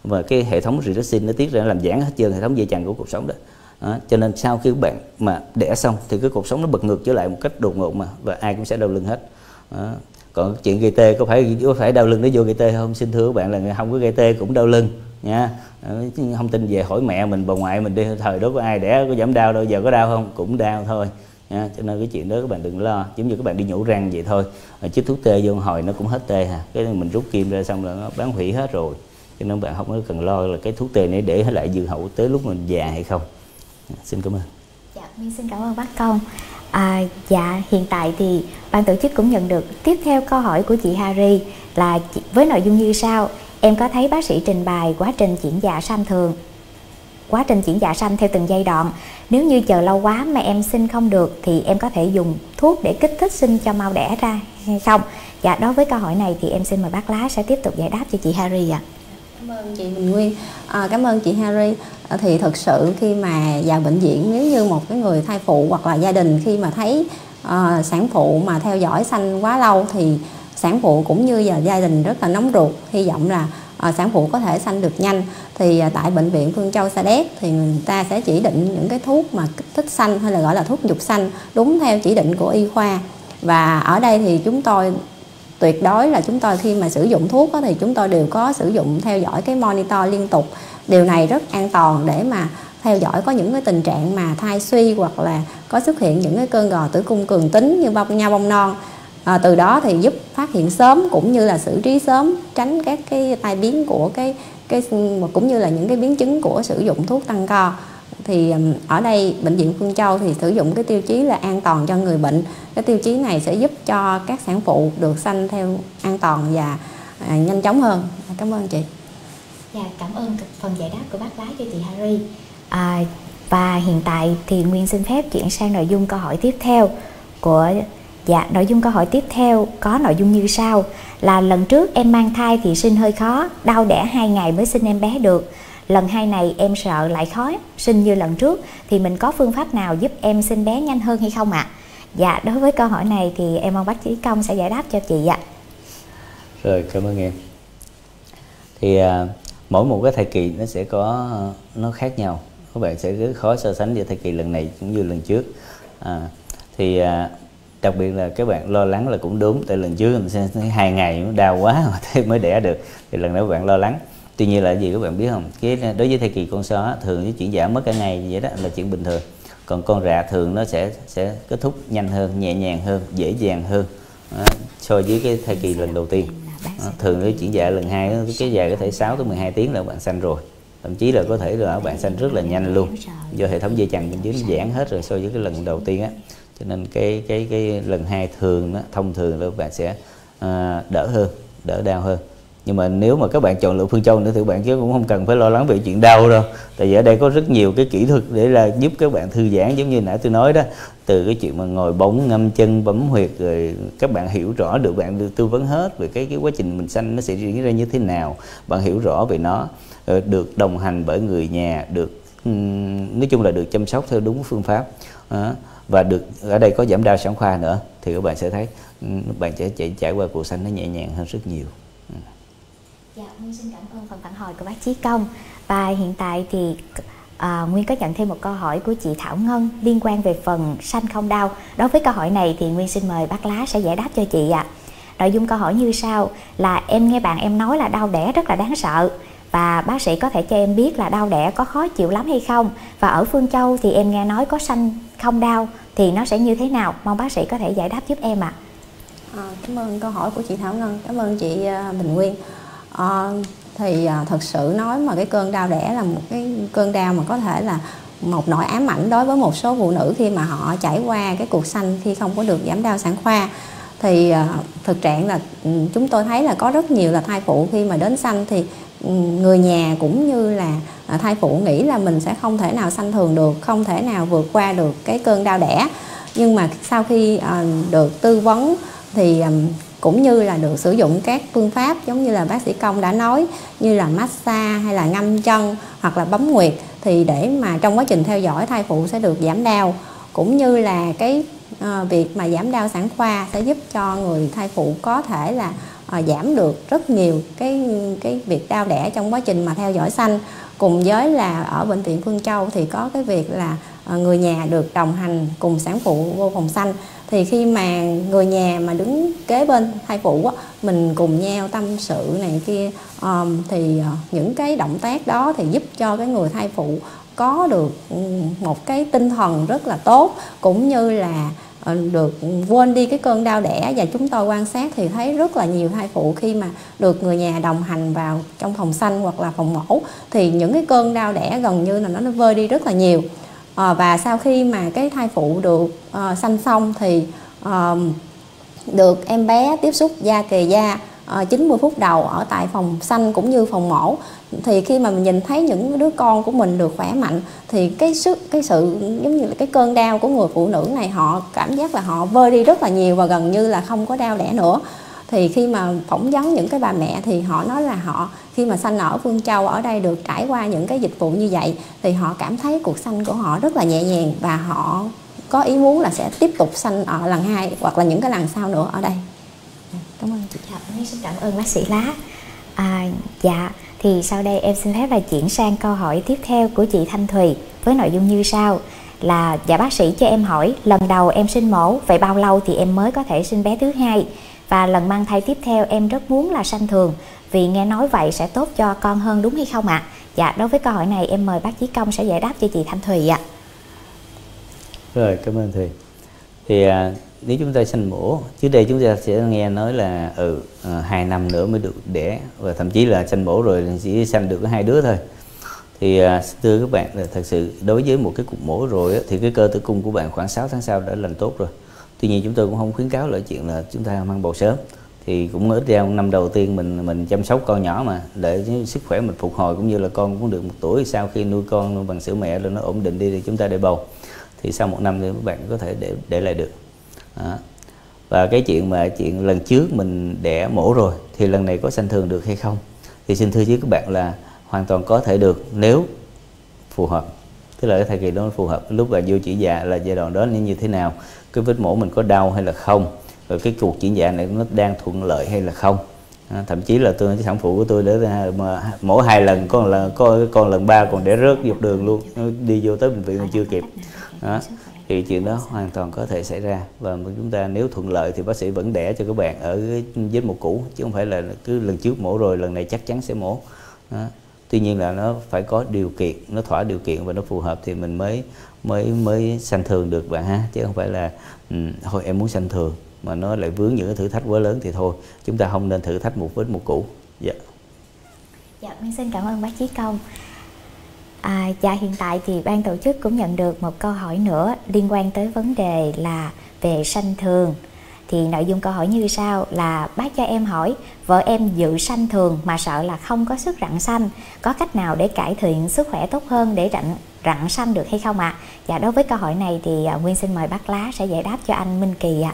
và cái hệ thống reticular nó tiết ra làm giãn hết trơn hệ thống dây chằng của cột sống đó. Đó, cho nên sau khi các bạn mà đẻ xong thì cái cột sống nó bật ngược trở lại một cách đột ngột mà, và ai cũng sẽ đau lưng hết. Đó. Còn chuyện gây tê có phải có phải đau lưng nó vô gây tê không? Xin thưa các bạn là không có gây tê cũng đau lưng nha. Không tin về hỏi mẹ mình, bà ngoại mình đi, thời đó có ai đẻ có giảm đau đâu, giờ có đau không? Cũng đau thôi nha. Cho nên cái chuyện đó các bạn đừng lo, giống như các bạn đi nhổ răng vậy thôi, chứ thuốc tê vô hồi nó cũng hết tê ha, cái mình rút kim ra xong là nó bán hủy hết rồi. Cho nên bạn không có cần lo là cái thuốc tê này để lại dự hậu tới lúc mình già hay không. Xin cảm ơn. Dạ, mình xin cảm ơn bác Công. À, dạ, hiện tại thì ban tổ chức cũng nhận được tiếp theo câu hỏi của chị Hari là với nội dung như sau. Em có thấy bác sĩ trình bày quá trình chuyển dạ sanh thường, quá trình chuyển dạ sanh theo từng giai đoạn. Nếu như chờ lâu quá mà em sinh không được thì em có thể dùng thuốc để kích thích sinh cho mau đẻ ra hay không? Dạ, đối với câu hỏi này thì em xin mời bác Lá sẽ tiếp tục giải đáp cho chị Hari ạ. À. Cảm ơn chị Bình Nguyên, à, cảm ơn chị Hari. À, thì thật sự khi mà vào bệnh viện, nếu như một cái người thai phụ hoặc là gia đình khi mà thấy à, sản phụ mà theo dõi sanh quá lâu thì sản phụ cũng như và gia đình rất là nóng ruột, hy vọng là à, sản phụ có thể sanh được nhanh. Thì à, tại bệnh viện Phương Châu Sa Đéc thì người ta sẽ chỉ định những cái thuốc mà kích thích sanh hay là gọi là thuốc dục sanh đúng theo chỉ định của y khoa. Và ở đây thì chúng tôi tuyệt đối là chúng tôi khi mà sử dụng thuốc đó, thì chúng tôi đều có sử dụng theo dõi cái monitor liên tục. Điều này rất an toàn để mà theo dõi có những cái tình trạng mà thai suy hoặc là có xuất hiện những cái cơn gò tử cung cường tính như bong nha bong non. À, từ đó thì giúp phát hiện sớm cũng như là xử trí sớm, tránh các cái tai biến của cái cái cũng như là những cái biến chứng của sử dụng thuốc tăng co. Thì ở đây bệnh viện Phương Châu thì sử dụng cái tiêu chí là an toàn cho người bệnh. Cái tiêu chí này sẽ giúp cho các sản phụ được sanh theo an toàn và à, nhanh chóng hơn. Cảm ơn chị. Dạ, cảm ơn phần giải đáp của bác Lá cho chị Hari. À, và hiện tại thì Nguyên xin phép chuyển sang nội dung câu hỏi tiếp theo của dạ nội dung câu hỏi tiếp theo có nội dung như sau là lần trước em mang thai thì sinh hơi khó, đau đẻ hai ngày mới sinh em bé được. Lần hai này em sợ lại khó sinh như lần trước thì mình có phương pháp nào giúp em sinh bé nhanh hơn hay không ạ? À? Dạ, đối với câu hỏi này thì em mong bác Chí Công sẽ giải đáp cho chị ạ. À. Rồi, cảm ơn em. Thì à, mỗi một cái thời kỳ nó sẽ có nó khác nhau. Các bạn sẽ rất khó so sánh giữa thời kỳ lần này cũng như lần trước. À, thì à, đặc biệt là các bạn lo lắng là cũng đúng, tại lần trước mình sẽ hai ngày đau quá mới đẻ được. Thì lần đó các bạn lo lắng. Tuy nhiên là gì các bạn biết không, cái đối với thai kỳ con sò thường cái chuyển dạ mất cả ngày vậy đó là chuyện bình thường, còn con rạ thường nó sẽ sẽ kết thúc nhanh hơn, nhẹ nhàng hơn, dễ dàng hơn đó, so với cái thai kỳ lần đầu tiên. Đó, thường cái chuyển dạ lần hai cái dài có thể sáu tới mười hai tiếng là bạn sanh rồi, thậm chí là có thể là bạn sanh rất là nhanh luôn, do hệ thống dây chằng bên dưới nó giãn hết rồi so với cái lần đầu tiên á, cho nên cái cái cái lần hai thường đó, thông thường là bạn sẽ à, đỡ hơn, đỡ đau hơn. Nhưng mà nếu mà các bạn chọn lựa Phương Châu nữa thì các bạn chứ cũng không cần phải lo lắng về chuyện đau đâu. Tại vì ở đây có rất nhiều cái kỹ thuật để là giúp các bạn thư giãn, giống như nãy tôi nói đó. Từ cái chuyện mà ngồi bóng, ngâm chân, bấm huyệt rồi các bạn hiểu rõ được, bạn được tư vấn hết về cái, cái quá trình mình sanh nó sẽ diễn ra như thế nào. Bạn hiểu rõ về nó, được đồng hành bởi người nhà, được nói chung là được chăm sóc theo đúng phương pháp. À, và được ở đây có giảm đau sản khoa nữa thì các bạn sẽ thấy bạn sẽ chạy, trải qua cuộc sanh nó nhẹ nhàng hơn rất nhiều. Dạ, Nguyên xin cảm ơn phần phản hồi của bác Chí Công. Và hiện tại thì à, Nguyên có nhận thêm một câu hỏi của chị Thảo Ngân liên quan về phần sanh không đau. Đối với câu hỏi này thì Nguyên xin mời bác Lá sẽ giải đáp cho chị ạ. À. Nội dung câu hỏi như sau là em nghe bạn em nói là đau đẻ rất là đáng sợ, và bác sĩ có thể cho em biết là đau đẻ có khó chịu lắm hay không? Và ở Phương Châu thì em nghe nói có sanh không đau thì nó sẽ như thế nào? Mong bác sĩ có thể giải đáp giúp em ạ. À. À, cảm ơn câu hỏi của chị Thảo Ngân, cảm ơn chị Bình Nguyên. À, thì à, thật sự nói mà cái cơn đau đẻ là một cái cơn đau mà có thể là một nỗi ám ảnh đối với một số phụ nữ khi mà họ trải qua cái cuộc sanh khi không có được giảm đau sản khoa. Thì thực trạng là chúng tôi thấy là có rất nhiều là thai phụ khi mà đến sanh thì người nhà cũng như là thai phụ nghĩ là mình sẽ không thể nào sanh thường được, không thể nào vượt qua được cái cơn đau đẻ. Nhưng mà sau khi được tư vấn thì cũng như là được sử dụng các phương pháp giống như là bác sĩ Công đã nói, như là massage hay là ngâm chân hoặc là bấm nguyệt, thì để mà trong quá trình theo dõi thai phụ sẽ được giảm đau, cũng như là cái à, việc mà giảm đau sản khoa sẽ giúp cho người thai phụ có thể là à, giảm được rất nhiều cái cái việc đau đẻ trong quá trình mà theo dõi sanh. Cùng với là ở bệnh viện Phương Châu thì có cái việc là à, người nhà được đồng hành cùng sản phụ vô phòng sanh. Thì khi mà người nhà mà đứng kế bên thai phụ á, mình cùng nhau tâm sự này kia, à, thì à, những cái động tác đó thì giúp cho cái người thai phụ có được một cái tinh thần rất là tốt, cũng như là được quên đi cái cơn đau đẻ. Và chúng tôi quan sát thì thấy rất là nhiều thai phụ khi mà được người nhà đồng hành vào trong phòng sanh hoặc là phòng mổ thì những cái cơn đau đẻ gần như là nó, nó vơi đi rất là nhiều. À, và sau khi mà cái thai phụ được à, sanh xong thì à, được em bé tiếp xúc da kề da chín mươi phút đầu ở tại phòng sanh cũng như phòng mổ, thì khi mà mình nhìn thấy những đứa con của mình được khỏe mạnh thì cái sức cái sự giống như là cái cơn đau của người phụ nữ này, họ cảm giác là họ vơi đi rất là nhiều và gần như là không có đau đẻ nữa. Thì khi mà phỏng vấn những cái bà mẹ thì họ nói là họ khi mà sanh ở Phương Châu, ở đây được trải qua những cái dịch vụ như vậy thì họ cảm thấy cuộc sanh của họ rất là nhẹ nhàng và họ có ý muốn là sẽ tiếp tục sanh ở lần hai hoặc là những cái lần sau nữa ở đây. Cảm ơn chị. Dạ, xin cảm ơn bác sĩ Lá. À, dạ, thì sau đây em xin phép là chuyển sang câu hỏi tiếp theo của chị Thanh Thùy với nội dung như sau là: dạ bác sĩ cho em hỏi, lần đầu em sinh mổ, vậy bao lâu thì em mới có thể sinh bé thứ hai? Và lần mang thai tiếp theo em rất muốn là sanh thường vì nghe nói vậy sẽ tốt cho con hơn, đúng hay không ạ? À? Dạ, đối với câu hỏi này em mời bác sĩ Công sẽ giải đáp cho chị Thanh Thùy ạ. À. Rồi, cảm ơn Thùy. Thì à... nếu chúng ta sanh mổ, trước đây chúng ta sẽ nghe nói là ừ hai năm nữa mới được đẻ, và thậm chí là sanh mổ rồi chỉ sanh được có hai đứa thôi. Thì thưa các bạn, là thật sự đối với một cái cuộc mổ rồi thì cái cơ tử cung của bạn khoảng sáu tháng sau đã lành tốt rồi. Tuy nhiên chúng tôi cũng không khuyến cáo là chuyện là chúng ta mang bầu sớm, thì cũng ít ra năm đầu tiên mình mình chăm sóc con nhỏ mà để sức khỏe mình phục hồi, cũng như là con cũng được một tuổi, sau khi nuôi con nuôi bằng sữa mẹ rồi nó ổn định đi thì chúng ta để bầu. Thì sau một năm thì các bạn có thể để để lại được. À, và cái chuyện mà chuyện lần trước mình đẻ mổ rồi thì lần này có sanh thường được hay không, thì xin thưa với các bạn là hoàn toàn có thể được nếu phù hợp, tức là cái thời kỳ đó phù hợp. Lúc bạn vô chỉ dạ là giai đoạn đó nên như thế nào, cái vết mổ mình có đau hay là không, rồi cái cuộc chỉ dạ này nó đang thuận lợi hay là không. À, thậm chí là tôi, cái sản phụ của tôi đã mổ hai lần, con là con, con lần ba còn để rớt dọc đường luôn, đi vô tới bệnh viện chưa kịp. À, thì chuyện đó hoàn toàn có thể xảy ra, và chúng ta nếu thuận lợi thì bác sĩ vẫn đẻ cho các bạn ở vết mổ cũ, chứ không phải là cứ lần trước mổ rồi lần này chắc chắn sẽ mổ. Đó. Tuy nhiên là nó phải có điều kiện, nó thỏa điều kiện và nó phù hợp thì mình mới mới mới sanh thường được bạn ha, chứ không phải là um, thôi em muốn sanh thường mà nó lại vướng những cái thử thách quá lớn thì thôi chúng ta không nên thử thách một vết mổ cũ. Dạ. Dạ, mình xin cảm ơn bác Chí Công. À, dạ, hiện tại thì ban tổ chức cũng nhận được một câu hỏi nữa liên quan tới vấn đề là về sanh thường. Thì nội dung câu hỏi như sau là: bác cho em hỏi, vợ em dự sanh thường mà sợ là không có sức rặn sanh, có cách nào để cải thiện sức khỏe tốt hơn để rặn, rặn sanh được hay không ạ? À? Dạ, đối với câu hỏi này thì Nguyên xin mời bác Lá sẽ giải đáp cho anh Minh Kỳ ạ. À.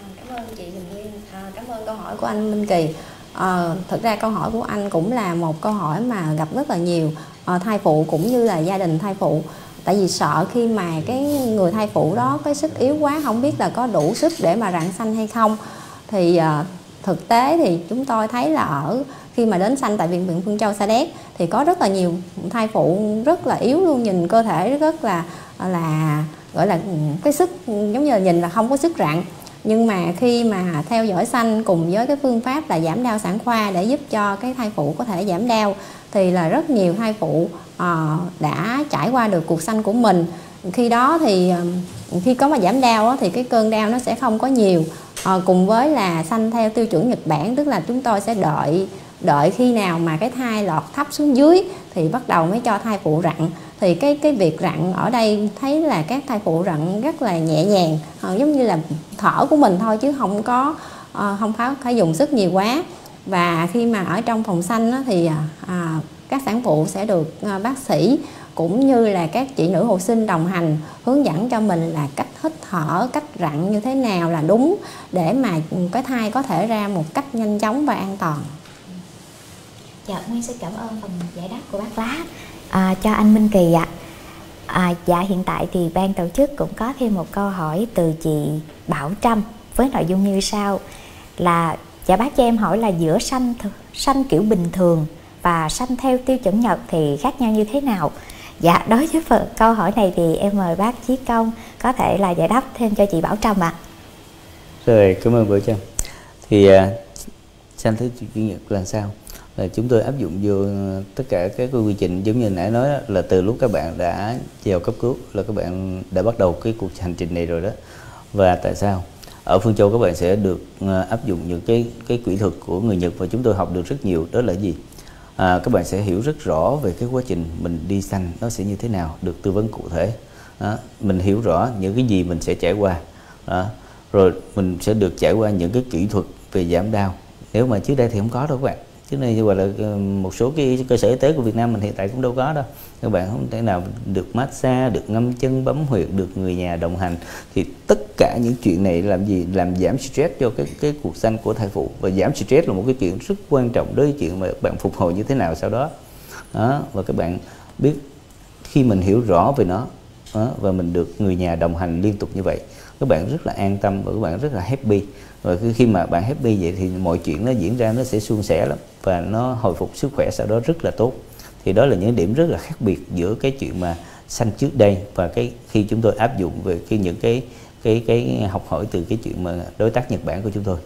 À, cảm ơn chị Huỳnh Nguyên, à, cảm ơn câu hỏi của anh Minh Kỳ. À, thực ra câu hỏi của anh cũng là một câu hỏi mà gặp rất là nhiều thai phụ cũng như là gia đình thai phụ, tại vì sợ khi mà cái người thai phụ đó cái sức yếu quá, không biết là có đủ sức để mà rặn sanh hay không. Thì uh, thực tế thì chúng tôi thấy là ở khi mà đến sanh tại Viện Viện Phương Châu Sa Đéc thì có rất là nhiều thai phụ rất là yếu luôn, nhìn cơ thể rất là là gọi là cái sức giống như là nhìn là không có sức rặn. Nhưng mà khi mà theo dõi sanh cùng với cái phương pháp là giảm đau sản khoa để giúp cho cái thai phụ có thể giảm đau thì là rất nhiều thai phụ à, đã trải qua được cuộc sanh của mình. Khi đó thì khi có mà giảm đau á, thì cái cơn đau nó sẽ không có nhiều, à, cùng với là sanh theo tiêu chuẩn Nhật Bản, tức là chúng tôi sẽ đợi đợi khi nào mà cái thai lọt thấp xuống dưới thì bắt đầu mới cho thai phụ rặn. thì cái cái việc rặn ở đây thấy là các thai phụ rặn rất là nhẹ nhàng, à, giống như là thở của mình thôi chứ không có à, không phải, phải dùng sức nhiều quá. Và khi mà ở trong phòng xanh á, thì à, các sản phụ sẽ được à, bác sĩ cũng như là các chị nữ hộ sinh đồng hành hướng dẫn cho mình là cách hít thở, cách rặn như thế nào là đúng để mà cái thai có thể ra một cách nhanh chóng và an toàn. Dạ, Nguyên xin cảm ơn phần giải đáp của bác Lá. À, cho anh Minh Kỳ ạ. À. À, dạ, hiện tại thì ban tổ chức cũng có thêm một câu hỏi từ chị Bảo Trâm với nội dung như sau là: dạ bác cho em hỏi là giữa sanh sanh kiểu bình thường và sanh theo tiêu chuẩn Nhật thì khác nhau như thế nào? Dạ, đối với phần câu hỏi này thì em mời bác Chí Công có thể là giải đáp thêm cho chị Bảo Trâm ạ. À. Rồi, cảm ơn Bảo Trâm. Thì sanh theo tiêu chuẩn Nhật là sao? Là chúng tôi áp dụng vô tất cả các quy trình giống như nãy nói đó, là từ lúc các bạn đã vào cấp cứu là các bạn đã bắt đầu cái cuộc hành trình này rồi đó. Và tại sao ở Phương Châu các bạn sẽ được áp dụng những cái cái kỹ thuật của người Nhật và chúng tôi học được rất nhiều, đó là gì? À, các bạn sẽ hiểu rất rõ về cái quá trình mình đi sanh nó sẽ như thế nào, được tư vấn cụ thể. À, mình hiểu rõ những cái gì mình sẽ trải qua. À, rồi mình sẽ được trải qua những cái kỹ thuật về giảm đau. Nếu mà trước đây thì không có đâu các bạn. Chứ này như vậy là một số cái cơ sở y tế của Việt Nam mình hiện tại cũng đâu có đâu. Các bạn không thể nào được massage, được ngâm chân, bấm huyệt, được người nhà đồng hành. Thì tất cả những chuyện này làm gì? Làm giảm stress cho cái, cái cuộc sanh của thai phụ. Và giảm stress là một cái chuyện rất quan trọng đối với chuyện mà các bạn phục hồi như thế nào sau đó. Đó. Và các bạn biết khi mình hiểu rõ về nó, đó, và mình được người nhà đồng hành liên tục như vậy, các bạn rất là an tâm và các bạn rất là happy. Rồi khi mà bạn happy vậy thì mọi chuyện nó diễn ra nó sẽ suôn sẻ lắm và nó hồi phục sức khỏe sau đó rất là tốt. Thì đó là những điểm rất là khác biệt giữa cái chuyện mà sanh trước đây và cái khi chúng tôi áp dụng về cái những cái cái cái học hỏi từ cái chuyện mà đối tác Nhật Bản của chúng tôi.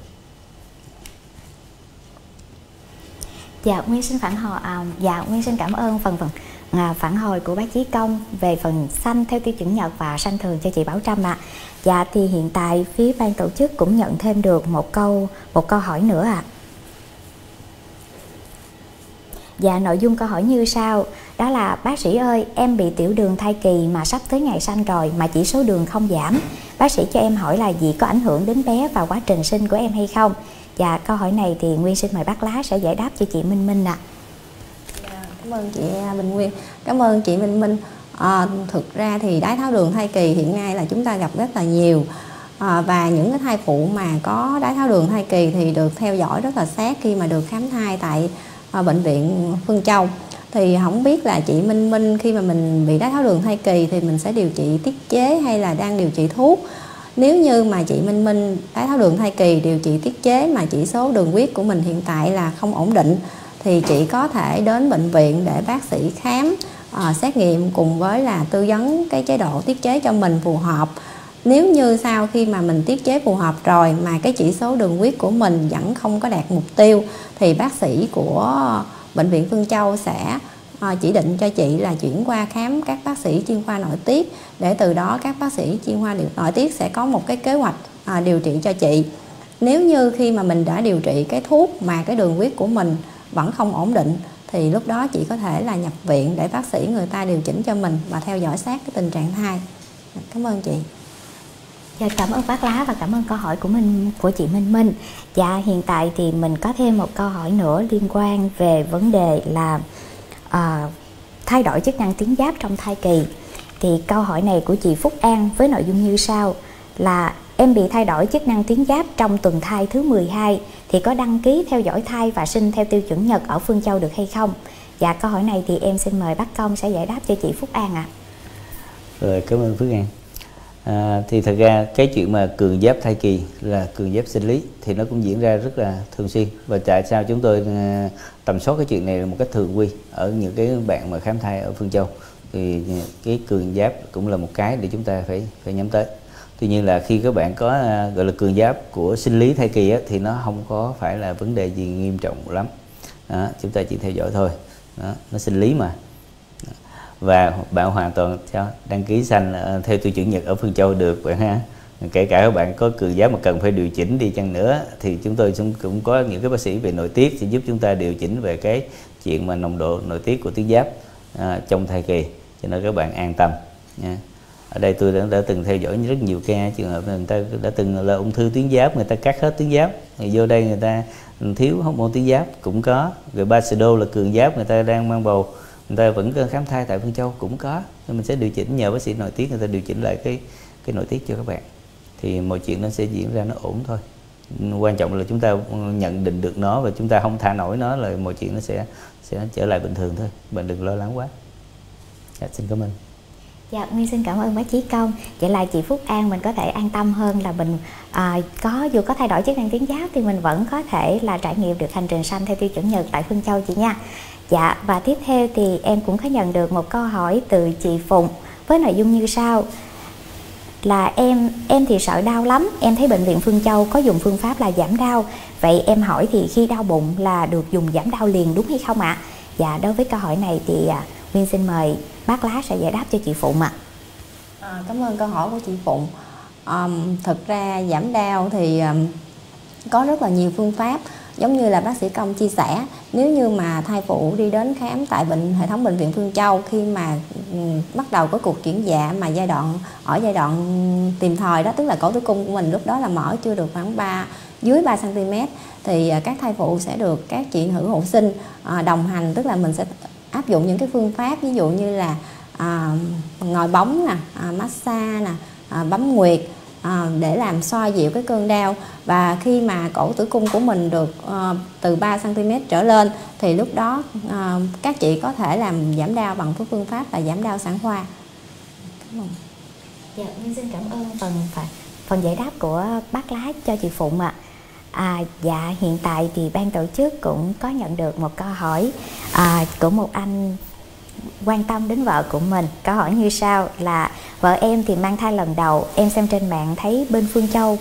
Dạ, Nguyên xin phản hồi à, dạ Nguyên xin cảm ơn phần phần à, phản hồi của bác Chí Công về phần sanh theo tiêu chuẩn Nhật và sanh thường cho chị Bảo Trâm ạ. À. Dạ thì hiện tại phía ban tổ chức cũng nhận thêm được một câu một câu hỏi nữa ạ. À. Dạ, nội dung câu hỏi như sau, đó là: bác sĩ ơi, em bị tiểu đường thai kỳ mà sắp tới ngày sanh rồi mà chỉ số đường không giảm. Bác sĩ cho em hỏi là gì có ảnh hưởng đến bé và quá trình sinh của em hay không? Dạ, câu hỏi này thì Nguyên xin mời bác Lá sẽ giải đáp cho chị Minh Minh ạ. À. Dạ, cảm ơn chị Bình Nguyên, cảm ơn chị Minh Minh. À, thực ra thì đái tháo đường thai kỳ hiện nay là chúng ta gặp rất là nhiều. À, và những cái thai phụ mà có đái tháo đường thai kỳ thì được theo dõi rất là sát khi mà được khám thai tại à, bệnh viện Phương Châu. Thì không biết là chị Minh Minh khi mà mình bị đái tháo đường thai kỳ thì mình sẽ điều trị tiết chế hay là đang điều trị thuốc? Nếu như mà chị Minh Minh đái tháo đường thai kỳ điều trị tiết chế mà chỉ số đường huyết của mình hiện tại là không ổn định thì chị có thể đến bệnh viện để bác sĩ khám, à, xét nghiệm cùng với là tư vấn cái chế độ tiết chế cho mình phù hợp. Nếu như sau khi mà mình tiết chế phù hợp rồi mà cái chỉ số đường huyết của mình vẫn không có đạt mục tiêu thì bác sĩ của Bệnh viện Phương Châu sẽ chỉ định cho chị là chuyển qua khám các bác sĩ chuyên khoa nội tiết, để từ đó các bác sĩ chuyên khoa nội tiết sẽ có một cái kế hoạch điều trị cho chị. Nếu như khi mà mình đã điều trị cái thuốc mà cái đường huyết của mình vẫn không ổn định thì lúc đó chị có thể là nhập viện để bác sĩ người ta điều chỉnh cho mình và theo dõi sát cái tình trạng thai. Cảm ơn chị. Dạ, cảm ơn bác Lá và cảm ơn câu hỏi của mình của chị Minh Minh. Dạ, hiện tại thì mình có thêm một câu hỏi nữa liên quan về vấn đề là à, thay đổi chức năng tuyến giáp trong thai kỳ. Thì câu hỏi này của chị Phúc An với nội dung như sau là: em bị thay đổi chức năng tuyến giáp trong tuần thai thứ mười hai thì có đăng ký theo dõi thai và sinh theo tiêu chuẩn Nhật ở Phương Châu được hay không? Dạ, câu hỏi này thì em xin mời bác Công sẽ giải đáp cho chị Phúc An ạ. À. Rồi, cảm ơn Phúc An. À, thì thật ra cái chuyện mà cường giáp thai kỳ là cường giáp sinh lý thì nó cũng diễn ra rất là thường xuyên, và tại sao chúng tôi tầm soát cái chuyện này là một cách thường quy ở những cái bạn mà khám thai ở Phương Châu, thì cái cường giáp cũng là một cái để chúng ta phải phải nhắm tới. Tuy nhiên là khi các bạn có gọi là cường giáp của sinh lý thai kỳ á, thì nó không có phải là vấn đề gì nghiêm trọng lắm. Đó, chúng ta chỉ theo dõi thôi. Đó, nó sinh lý mà. Và bạn hoàn toàn đăng ký sanh theo tiêu chuẩn Nhật ở Phương Châu được bạn ha. Kể cả các bạn có cường giáp mà cần phải điều chỉnh đi chăng nữa thì chúng tôi cũng có những cái bác sĩ về nội tiết sẽ giúp chúng ta điều chỉnh về cái chuyện mà nồng độ nội tiết của tuyến giáp à, trong thai kỳ. cho nên các bạn an tâm nha. Ở đây tôi đã, đã từng theo dõi rất nhiều ca trường hợp người ta đã từng là ung thư tuyến giáp, người ta cắt hết tuyến giáp, người vô đây người ta thiếu hormone tuyến giáp cũng có, rồi ba sơ đô là cường giáp, người ta đang mang bầu người ta vẫn khám thai tại Phương Châu cũng có. Nên mình sẽ điều chỉnh, nhờ bác sĩ nội tiết người ta điều chỉnh lại cái cái nội tiết cho các bạn, thì mọi chuyện nó sẽ diễn ra nó ổn thôi. Quan trọng là chúng ta nhận định được nó và chúng ta không thả nổi nó, là mọi chuyện nó sẽ sẽ trở lại bình thường thôi, bạn đừng lo lắng quá. Dạ, xin cảm ơn. Dạ, Nguyên xin cảm ơn bác Chí Công. Vậy là chị Phúc An mình có thể an tâm hơn là mình à, có dù có thay đổi chức năng tuyến giáp thì mình vẫn có thể là trải nghiệm được hành trình xanh theo tiêu chuẩn Nhật tại Phương Châu chị nha. Dạ, và tiếp theo thì em cũng có nhận được một câu hỏi từ chị Phụng với nội dung như sau. Là em em thì sợ đau lắm, em thấy bệnh viện Phương Châu có dùng phương pháp là giảm đau. Vậy em hỏi thì khi đau bụng là được dùng giảm đau liền đúng hay không ạ? À? Dạ, đối với câu hỏi này thì Nguyên xin mời bác Lá sẽ giải đáp cho chị Phụng ạ. À. À, cảm ơn câu hỏi của chị Phụng. À, thực ra giảm đau thì um, có rất là nhiều phương pháp. Giống như là bác sĩ Công chia sẻ, nếu như mà thai phụ đi đến khám tại bệnh hệ thống bệnh viện Phương Châu, khi mà um, bắt đầu có cuộc chuyển dạ mà giai đoạn ở giai đoạn tìm thòi đó, tức là cổ tử cung của mình lúc đó là mở chưa được khoảng ba dưới ba xăng ti mét, thì uh, các thai phụ sẽ được các chị hữu hộ sinh uh, đồng hành, tức là mình sẽ áp dụng những cái phương pháp ví dụ như là à, ngồi bóng nè, à, massage nè, à, bấm nguyệt à, để làm xoa dịu cái cơn đau. Và khi mà cổ tử cung của mình được à, từ ba xăng ti mét trở lên thì lúc đó à, các chị có thể làm giảm đau bằng phương pháp là giảm đau sản khoa. Cảm ơn. Dạ, Nguyên xin cảm ơn phần phần giải đáp của bác Lá cho chị Phụng ạ. À. À, dạ, hiện tại thì ban tổ chức cũng có nhận được một câu hỏi à, của một anh quan tâm đến vợ của mình. Câu hỏi như sau là: vợ em thì mang thai lần đầu, em xem trên mạng thấy bên Phương Châu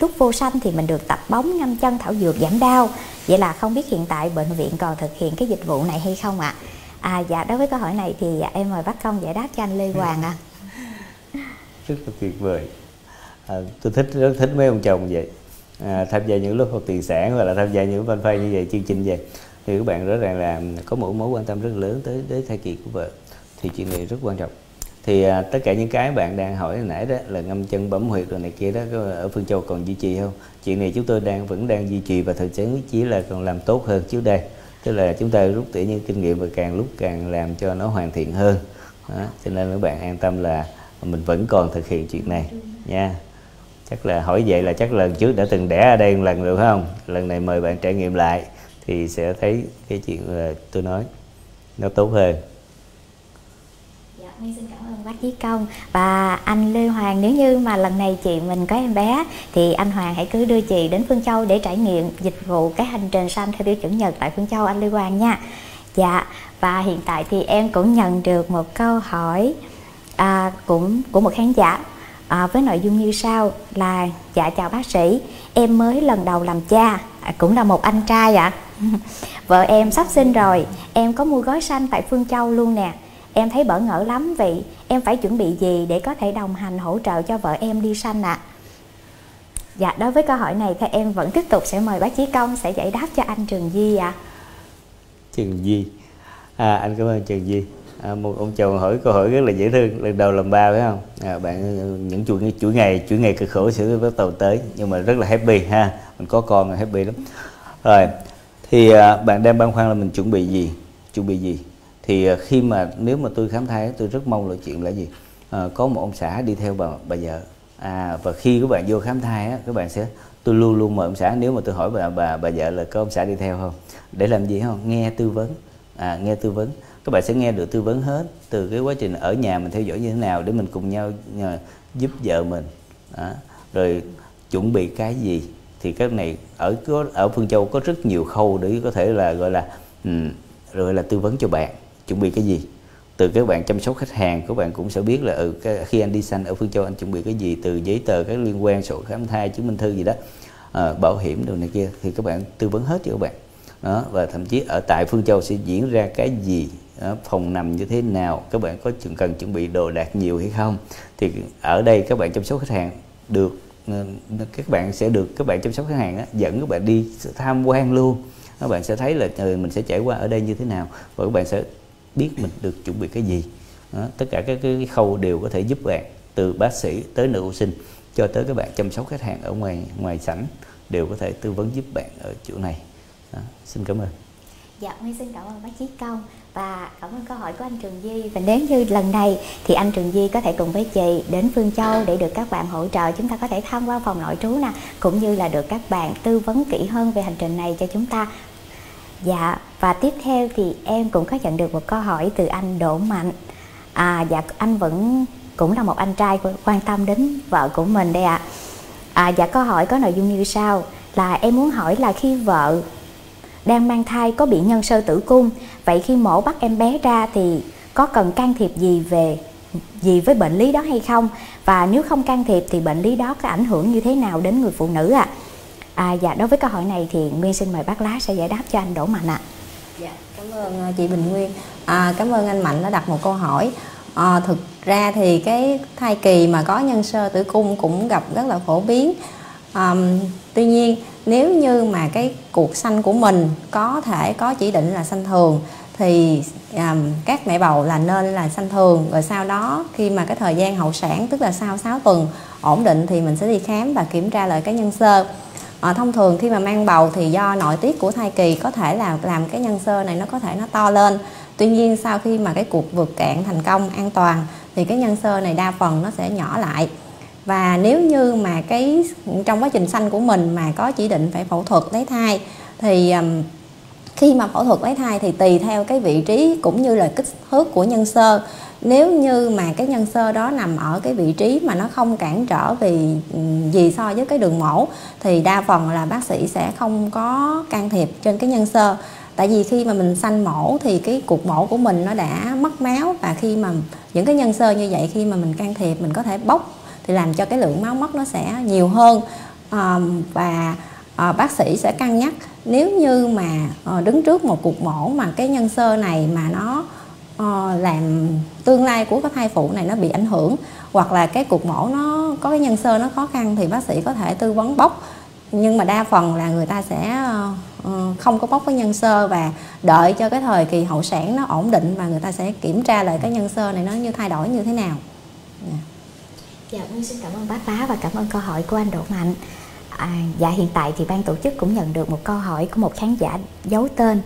lúc vô sanh thì mình được tập bóng, ngâm chân, thảo dược giảm đau. Vậy là không biết hiện tại bệnh viện còn thực hiện cái dịch vụ này hay không ạ? À? À, dạ, đối với câu hỏi này thì em mời bác Công giải đáp cho anh Lê Hoàng ạ. À. Rất là tuyệt vời. À, tôi thích rất thích mấy ông chồng vậy. À, tham gia những lớp học tiền sản hoặc là tham gia những fanpage như vậy, chương trình vậy, thì các bạn rõ ràng là có một mối quan tâm rất lớn tới tới thai kỳ của vợ, thì chuyện này rất quan trọng. Thì à, tất cả những cái bạn đang hỏi hồi nãy đó là ngâm chân, bấm huyệt rồi này kia đó, ở Phương Châu còn duy trì không? Chuyện này chúng tôi đang vẫn đang duy trì và thực sự chỉ là còn làm tốt hơn trước đây, tức là chúng ta rút tỉa những kinh nghiệm và càng lúc càng làm cho nó hoàn thiện hơn đó. Cho nên các bạn an tâm là mình vẫn còn thực hiện chuyện này nha. Chắc là hỏi vậy là chắc lần trước đã từng đẻ ở đây một lần được không? Lần này mời bạn trải nghiệm lại thì sẽ thấy cái chuyện là tôi nói nó tốt hơn. Dạ, Nguyên xin cảm ơn bác Chí Công và anh Lê Hoàng. Nếu như mà lần này chị mình có em bé thì anh Hoàng hãy cứ đưa chị đến Phương Châu để trải nghiệm dịch vụ cái hành trình xanh theo tiêu chuẩn Nhật tại Phương Châu anh Lê Hoàng nha. Dạ, và hiện tại thì em cũng nhận được một câu hỏi à, cũng của một khán giả. À, với nội dung như sau là: dạ chào bác sĩ, em mới lần đầu làm cha, à, cũng là một anh trai ạ. Vợ em sắp sinh rồi, em có mua gói xanh tại Phương Châu luôn nè, em thấy bỡ ngỡ lắm. Vậy em phải chuẩn bị gì để có thể đồng hành hỗ trợ cho vợ em đi xanh ạ? À? Dạ, đối với câu hỏi này thì em vẫn tiếp tục sẽ mời bác Chí Công sẽ giải đáp cho anh Trường Di ạ. À. Trường Di, à, anh cảm ơn Trường Di. À, một ông chồng hỏi câu hỏi rất là dễ thương, lần đầu làm ba phải không? À, bạn những chuỗi chuỗi ngày chuỗi ngày cực khổ sẽ bắt đầu tới, nhưng mà rất là happy ha, mình có con là happy lắm. Rồi thì à, bạn đang băn khoăn là mình chuẩn bị gì, chuẩn bị gì? Thì à, khi mà nếu mà tôi khám thai tôi rất mong là chuyện là gì? À, có một ông xã đi theo bà bà vợ. À, và khi các bạn vô khám thai á, các bạn sẽ tôi luôn luôn mời ông xã. Nếu mà tôi hỏi bà bà bà vợ là có ông xã đi theo không? Để làm gì không? Nghe tư vấn, à, nghe tư vấn. Các bạn sẽ nghe được tư vấn hết từ cái quá trình ở nhà mình theo dõi như thế nào để mình cùng nhau giúp vợ mình. Đó. Rồi chuẩn bị cái gì thì các này ở ở Phương Châu có rất nhiều khâu để có thể là gọi là um, rồi là tư vấn cho bạn chuẩn bị cái gì. Từ các bạn chăm sóc khách hàng, các bạn cũng sẽ biết là ừ, khi anh đi xanh ở Phương Châu anh chuẩn bị cái gì, từ giấy tờ các liên quan, sổ khám thai, chứng minh thư gì đó, à, bảo hiểm đồ này kia, thì các bạn tư vấn hết cho các bạn. Đó, và thậm chí ở tại Phương Châu sẽ diễn ra cái gì, đó, phòng nằm như thế nào, các bạn có cần chuẩn bị đồ đạc nhiều hay không, thì ở đây các bạn chăm sóc khách hàng được, các bạn sẽ được các bạn chăm sóc khách hàng đó, dẫn các bạn đi tham quan luôn. Các bạn sẽ thấy là mình sẽ trải qua ở đây như thế nào và các bạn sẽ biết mình được chuẩn bị cái gì. Đó, tất cả các cái khâu đều có thể giúp bạn, từ bác sĩ tới nữ hộ sinh cho tới các bạn chăm sóc khách hàng ở ngoài ngoài sảnh đều có thể tư vấn giúp bạn ở chỗ này. Đó, xin cảm ơn. Dạ, Nguyên xin cảm ơn bác Chí Công và cảm ơn câu hỏi của anh Trường Di. Và nếu như lần này thì anh Trường Di có thể cùng với chị đến Phương Châu để được các bạn hỗ trợ, chúng ta có thể tham quan phòng nội trú nè, cũng như là được các bạn tư vấn kỹ hơn về hành trình này cho chúng ta. Dạ, và tiếp theo thì em cũng có nhận được một câu hỏi từ anh Đỗ Mạnh. À, dạ, anh vẫn cũng là một anh trai quan tâm đến vợ của mình đây ạ. À. À, dạ, câu hỏi có nội dung như sau là em muốn hỏi là khi vợ đang mang thai có bị nhân sơ tử cung, vậy khi mổ bắt em bé ra thì có cần can thiệp gì về gì với bệnh lý đó hay không, và nếu không can thiệp thì bệnh lý đó có ảnh hưởng như thế nào đến người phụ nữ ạ? À? À, dạ, đối với câu hỏi này thì Nguyên xin mời bác Lá sẽ giải đáp cho anh Đỗ Mạnh ạ. À. Dạ, cảm ơn chị Bình Nguyên, à, cảm ơn anh Mạnh đã đặt một câu hỏi. À, thực ra thì cái thai kỳ mà có nhân sơ tử cung cũng gặp rất là phổ biến. À, tuy nhiên nếu như mà cái cuộc sanh của mình có thể có chỉ định là sanh thường thì à, các mẹ bầu là nên là sanh thường, rồi sau đó khi mà cái thời gian hậu sản tức là sau sáu tuần ổn định thì mình sẽ đi khám và kiểm tra lại cái nhân sơ. À, thông thường khi mà mang bầu thì do nội tiết của thai kỳ có thể là làm cái nhân sơ này nó có thể nó to lên. Tuy nhiên sau khi mà cái cuộc vượt cạn thành công an toàn thì cái nhân sơ này đa phần nó sẽ nhỏ lại. Và nếu như mà cái trong quá trình sanh của mình mà có chỉ định phải phẫu thuật lấy thai thì um, khi mà phẫu thuật lấy thai thì tùy theo cái vị trí cũng như là kích thước của nhân sơ. Nếu như mà cái nhân sơ đó nằm ở cái vị trí mà nó không cản trở vì gì so với cái đường mổ thì đa phần là bác sĩ sẽ không có can thiệp trên cái nhân sơ. Tại vì khi mà mình sanh mổ thì cái cuộc mổ của mình nó đã mất máu, và khi mà những cái nhân sơ như vậy khi mà mình can thiệp mình có thể bóc thì làm cho cái lượng máu mất nó sẽ nhiều hơn. À, và à, bác sĩ sẽ cân nhắc nếu như mà à, đứng trước một cuộc mổ mà cái nhân sơ này mà nó à, làm tương lai của cái thai phụ này nó bị ảnh hưởng, hoặc là cái cuộc mổ nó có cái nhân sơ nó khó khăn thì bác sĩ có thể tư vấn bóc. Nhưng mà đa phần là người ta sẽ uh, không có bóc cái nhân sơ và đợi cho cái thời kỳ hậu sản nó ổn định và người ta sẽ kiểm tra lại cái nhân sơ này nó như thay đổi như thế nào. Yeah. Dạ, Nguyên xin cảm ơn bác Bá và cảm ơn câu hỏi của anh Đỗ Mạnh. À, dạ, hiện tại thì ban tổ chức cũng nhận được một câu hỏi của một khán giả giấu tên.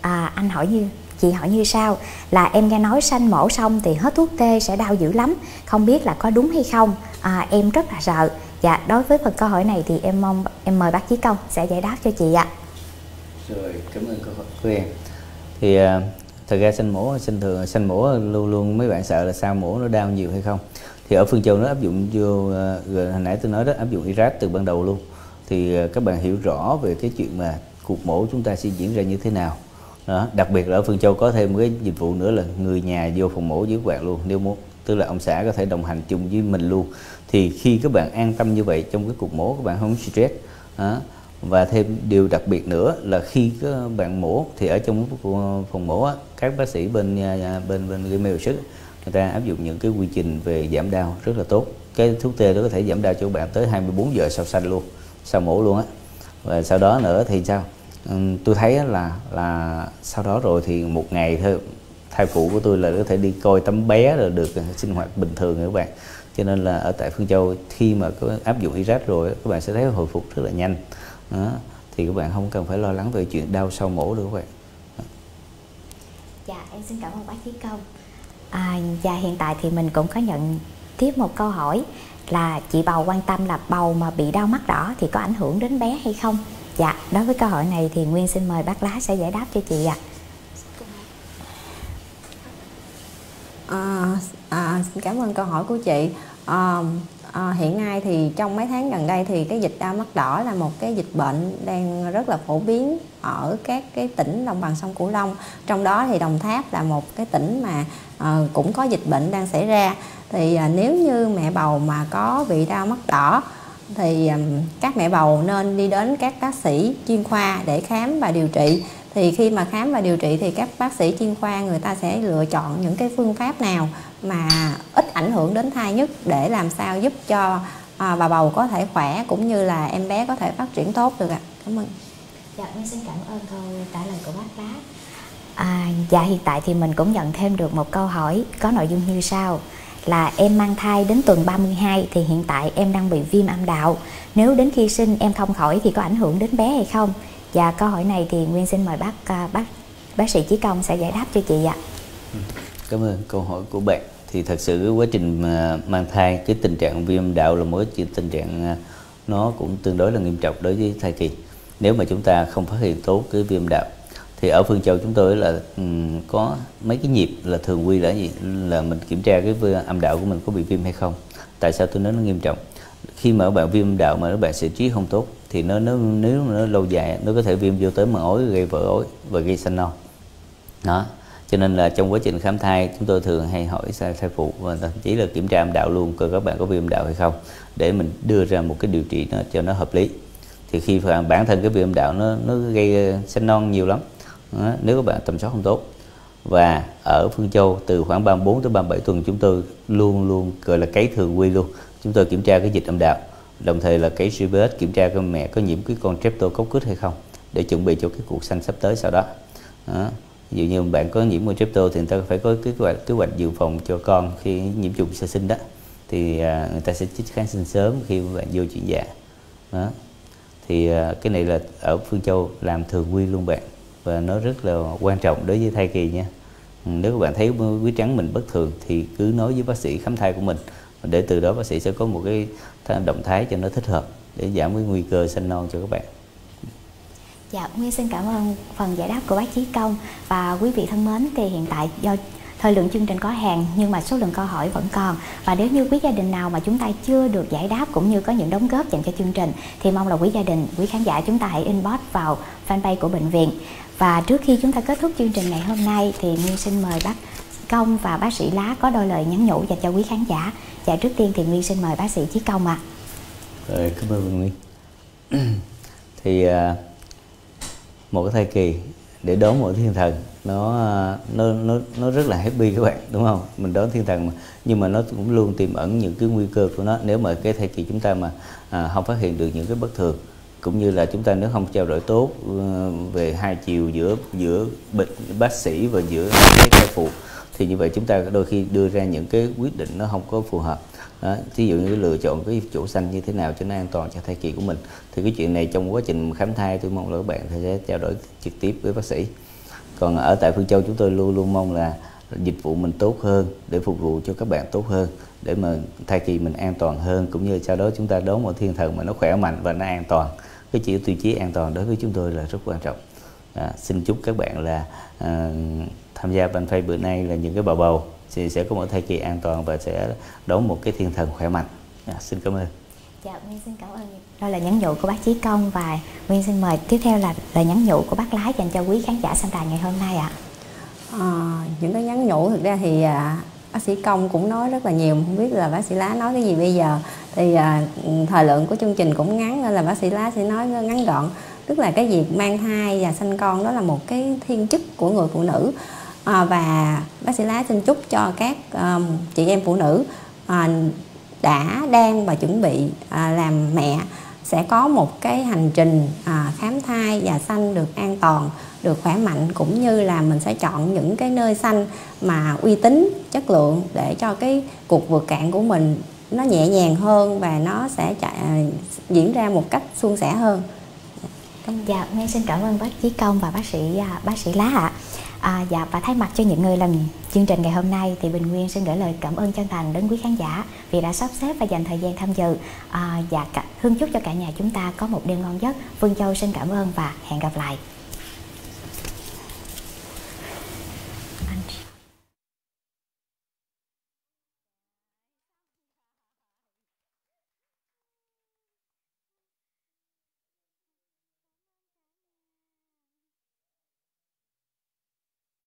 À, anh hỏi như chị hỏi như sau là em nghe nói sanh mổ xong thì hết thuốc tê sẽ đau dữ lắm, không biết là có đúng hay không. À, em rất là sợ. Dạ, đối với phần câu hỏi này thì em mong em mời bác Chí Công sẽ giải đáp cho chị ạ. Rồi, cảm ơn câu hỏi của em. Thì uh, thật ra sanh mổ sanh thường sanh mổ luôn luôn mấy bạn sợ là sao mổ nó đau nhiều hay không. Thì ở Phương Châu nó áp dụng vô uh, hồi nãy tôi nói đó, áp dụng i rát từ ban đầu luôn. Thì uh, các bạn hiểu rõ về cái chuyện mà cuộc mổ chúng ta sẽ diễn ra như thế nào. Đó, đặc biệt là ở Phương Châu có thêm một cái dịch vụ nữa là người nhà vô phòng mổ với các bạn luôn nếu muốn. Tức là ông xã có thể đồng hành chung với mình luôn. Thì khi các bạn an tâm như vậy trong cái cuộc mổ các bạn không stress. Đó. Và thêm điều đặc biệt nữa là khi các bạn mổ thì ở trong phòng mổ á, các bác sĩ bên bên bên gây mê hồi sức người ta áp dụng những cái quy trình về giảm đau rất là tốt. Cái thuốc tê đó có thể giảm đau cho các bạn tới hai mươi bốn giờ sau sanh luôn, sau mổ luôn á. Và sau đó nữa thì sao? Uhm, tôi thấy là là sau đó rồi thì một ngày thôi thai phụ của tôi là có thể đi coi tấm bé rồi được sinh hoạt bình thường các bạn. Cho nên là ở tại Phương Châu khi mà có áp dụng i rát rồi các bạn sẽ thấy hồi phục rất là nhanh. Đó. Thì các bạn không cần phải lo lắng về chuyện đau sau mổ nữa các bạn. Đó. Dạ, em xin cảm ơn bác Chí Công. À, dạ, hiện tại thì mình cũng có nhận tiếp một câu hỏi là chị bầu quan tâm là bầu mà bị đau mắt đỏ thì có ảnh hưởng đến bé hay không? Dạ, đối với câu hỏi này thì Nguyên xin mời bác Lá sẽ giải đáp cho chị ạ. À. À, à, cảm ơn câu hỏi của chị. à, à, Hiện nay thì trong mấy tháng gần đây thì cái dịch đau mắt đỏ là một cái dịch bệnh đang rất là phổ biến ở các cái tỉnh đồng bằng sông Cửu Long. Trong đó thì Đồng Tháp là một cái tỉnh mà à, cũng có dịch bệnh đang xảy ra. Thì à, nếu như mẹ bầu mà có bị đau mắt đỏ thì à, các mẹ bầu nên đi đến các bác sĩ chuyên khoa để khám và điều trị. Thì khi mà khám và điều trị thì các bác sĩ chuyên khoa người ta sẽ lựa chọn những cái phương pháp nào mà ít ảnh hưởng đến thai nhất để làm sao giúp cho à, bà bầu có thể khỏe cũng như là em bé có thể phát triển tốt được ạ. Cảm ơn. Dạ, em xin cảm ơn câu trả lời của bác Lá. À, dạ hiện tại thì mình cũng nhận thêm được một câu hỏi có nội dung như sau. Là em mang thai đến tuần ba mươi hai thì hiện tại em đang bị viêm âm đạo. Nếu đến khi sinh em không khỏi thì có ảnh hưởng đến bé hay không? Và câu hỏi này thì Nguyên xin mời bác bác bác sĩ Chí Công sẽ giải đáp cho chị ạ. Cảm ơn câu hỏi của bạn. Thì thật sự quá trình mang thai, cái tình trạng viêm âm đạo là một tình trạng nó cũng tương đối là nghiêm trọng đối với thai kỳ. Nếu mà chúng ta không phát hiện tốt cái viêm âm đạo, thì ở Phương Châu chúng tôi là um, có mấy cái nhịp là thường quy là gì, là mình kiểm tra cái âm đạo của mình có bị viêm hay không. Tại sao tôi nói nó nghiêm trọng? Khi mà bạn viêm âm đạo mà các bạn xử trí không tốt thì nó nó nếu nó lâu dài nó có thể viêm vô tới màng ối, gây vỡ ối và gây sanh non. Đó, cho nên là trong quá trình khám thai chúng tôi thường hay hỏi thai phụ và thậm chí là kiểm tra âm đạo luôn coi các bạn có viêm âm đạo hay không để mình đưa ra một cái điều trị nó cho nó hợp lý. Thì khi bản thân cái viêm âm đạo nó nó gây sanh non nhiều lắm. Đó, nếu các bạn tầm soát không tốt. Và ở Phương Châu từ khoảng ba mươi bốn tới ba mươi bảy tuần chúng tôi luôn luôn gọi là cấy thường quy luôn. Chúng tôi kiểm tra cái dịch âm đạo, đồng thời là cấy xê pê hát, kiểm tra coi mẹ có nhiễm cái con streptococcus hay không để chuẩn bị cho cái cuộc sanh sắp tới sau đó. Đó, ví dụ như bạn có nhiễm con strepto thì người ta phải có kế hoạch kế hoạch dự phòng cho con khi nhiễm trùng sơ sinh đó. Thì à, người ta sẽ chích kháng sinh sớm khi bạn vô chuyển dạ. Đó. Thì à, cái này là ở Phương Châu làm thường quy luôn bạn. Và nó rất là quan trọng đối với thai kỳ nha. Nếu các bạn thấy quý trắng mình bất thường thì cứ nói với bác sĩ khám thai của mình, để từ đó bác sĩ sẽ có một cái động thái cho nó thích hợp để giảm cái nguy cơ sanh non cho các bạn. Dạ, Nguyên xin cảm ơn phần giải đáp của bác Chí Công. Và quý vị thân mến, thì hiện tại do thời lượng chương trình có hạn nhưng mà số lượng câu hỏi vẫn còn. Và nếu như quý gia đình nào mà chúng ta chưa được giải đáp cũng như có những đóng góp dành cho chương trình thì mong là quý gia đình, quý khán giả chúng ta hãy inbox vào fanpage của bệnh viện. Và trước khi chúng ta kết thúc chương trình ngày hôm nay thì Nguyên xin mời bác Công và bác sĩ Lá có đôi lời nhắn nhủ dành cho quý khán giả. Và trước tiên thì Nguyên xin mời bác sĩ Chí Công ạ. À. Ừ, cảm ơn Nguyên. Thì một cái thai kỳ để đón một thiên thần nó nó nó nó rất là happy các bạn, đúng không? Mình đón thiên thần mà, nhưng mà nó cũng luôn tiềm ẩn những cái nguy cơ của nó nếu mà cái thai kỳ chúng ta mà à, không phát hiện được những cái bất thường, cũng như là chúng ta nếu không trao đổi tốt về hai chiều giữa giữa bác sĩ và giữa cái thai phụ thì như vậy chúng ta đôi khi đưa ra những cái quyết định nó không có phù hợp. Đó, ví dụ như lựa chọn cái chỗ sanh như thế nào cho nó an toàn cho thai kỳ của mình, thì cái chuyện này trong quá trình khám thai tôi mong là các bạn sẽ trao đổi trực tiếp với bác sĩ. Còn ở tại Phương Châu chúng tôi luôn luôn mong là dịch vụ mình tốt hơn để phục vụ cho các bạn tốt hơn, để mà thai kỳ mình an toàn hơn, cũng như sau đó chúng ta đón một thiên thần mà nó khỏe mạnh và nó an toàn. Cái chỉ tiêu chí an toàn đối với chúng tôi là rất quan trọng. À, xin chúc các bạn là à, tham gia bàn phây bữa nay là những cái bà bầu thì sẽ có một thai kỳ an toàn và sẽ đón một cái thiên thần khỏe mạnh. À, xin cảm ơn. Dạ, Nguyên xin cảm ơn. Đó là nhắn nhủ của bác Chí Công, và Nguyên xin mời tiếp theo là lời nhắn nhủ của bác Lái dành cho quý khán giả xem đài ngày hôm nay ạ. À. À, những cái nhắn nhủ thực ra thì à, bác sĩ Công cũng nói rất là nhiều, không biết là bác sĩ Lá nói cái gì bây giờ. Thì à, thời lượng của chương trình cũng ngắn nên là bác sĩ Lá sẽ nói ngắn gọn. Tức là cái việc mang thai và sanh con đó là một cái thiên chức của người phụ nữ. À, và bác sĩ Lá xin chúc cho các um, chị em phụ nữ à, đã, đang và chuẩn bị à, làm mẹ sẽ có một cái hành trình à, khám thai và sanh được an toàn, được khỏe mạnh, cũng như là mình sẽ chọn những cái nơi sanh mà uy tín, chất lượng để cho cái cuộc vượt cạn của mình nó nhẹ nhàng hơn và nó sẽ chạy, diễn ra một cách suôn sẻ hơn. Dạ, Nguyên xin cảm ơn bác Chí Công và bác sĩ bác sĩ Lá ạ. À, dạ, và thay mặt cho những người làm chương trình ngày hôm nay thì Bình Nguyên xin gửi lời cảm ơn chân thành đến quý khán giả vì đã sắp xếp và dành thời gian tham dự. À, dạ, hương chúc cho cả nhà chúng ta có một đêm ngon giấc. Phương Châu xin cảm ơn và hẹn gặp lại.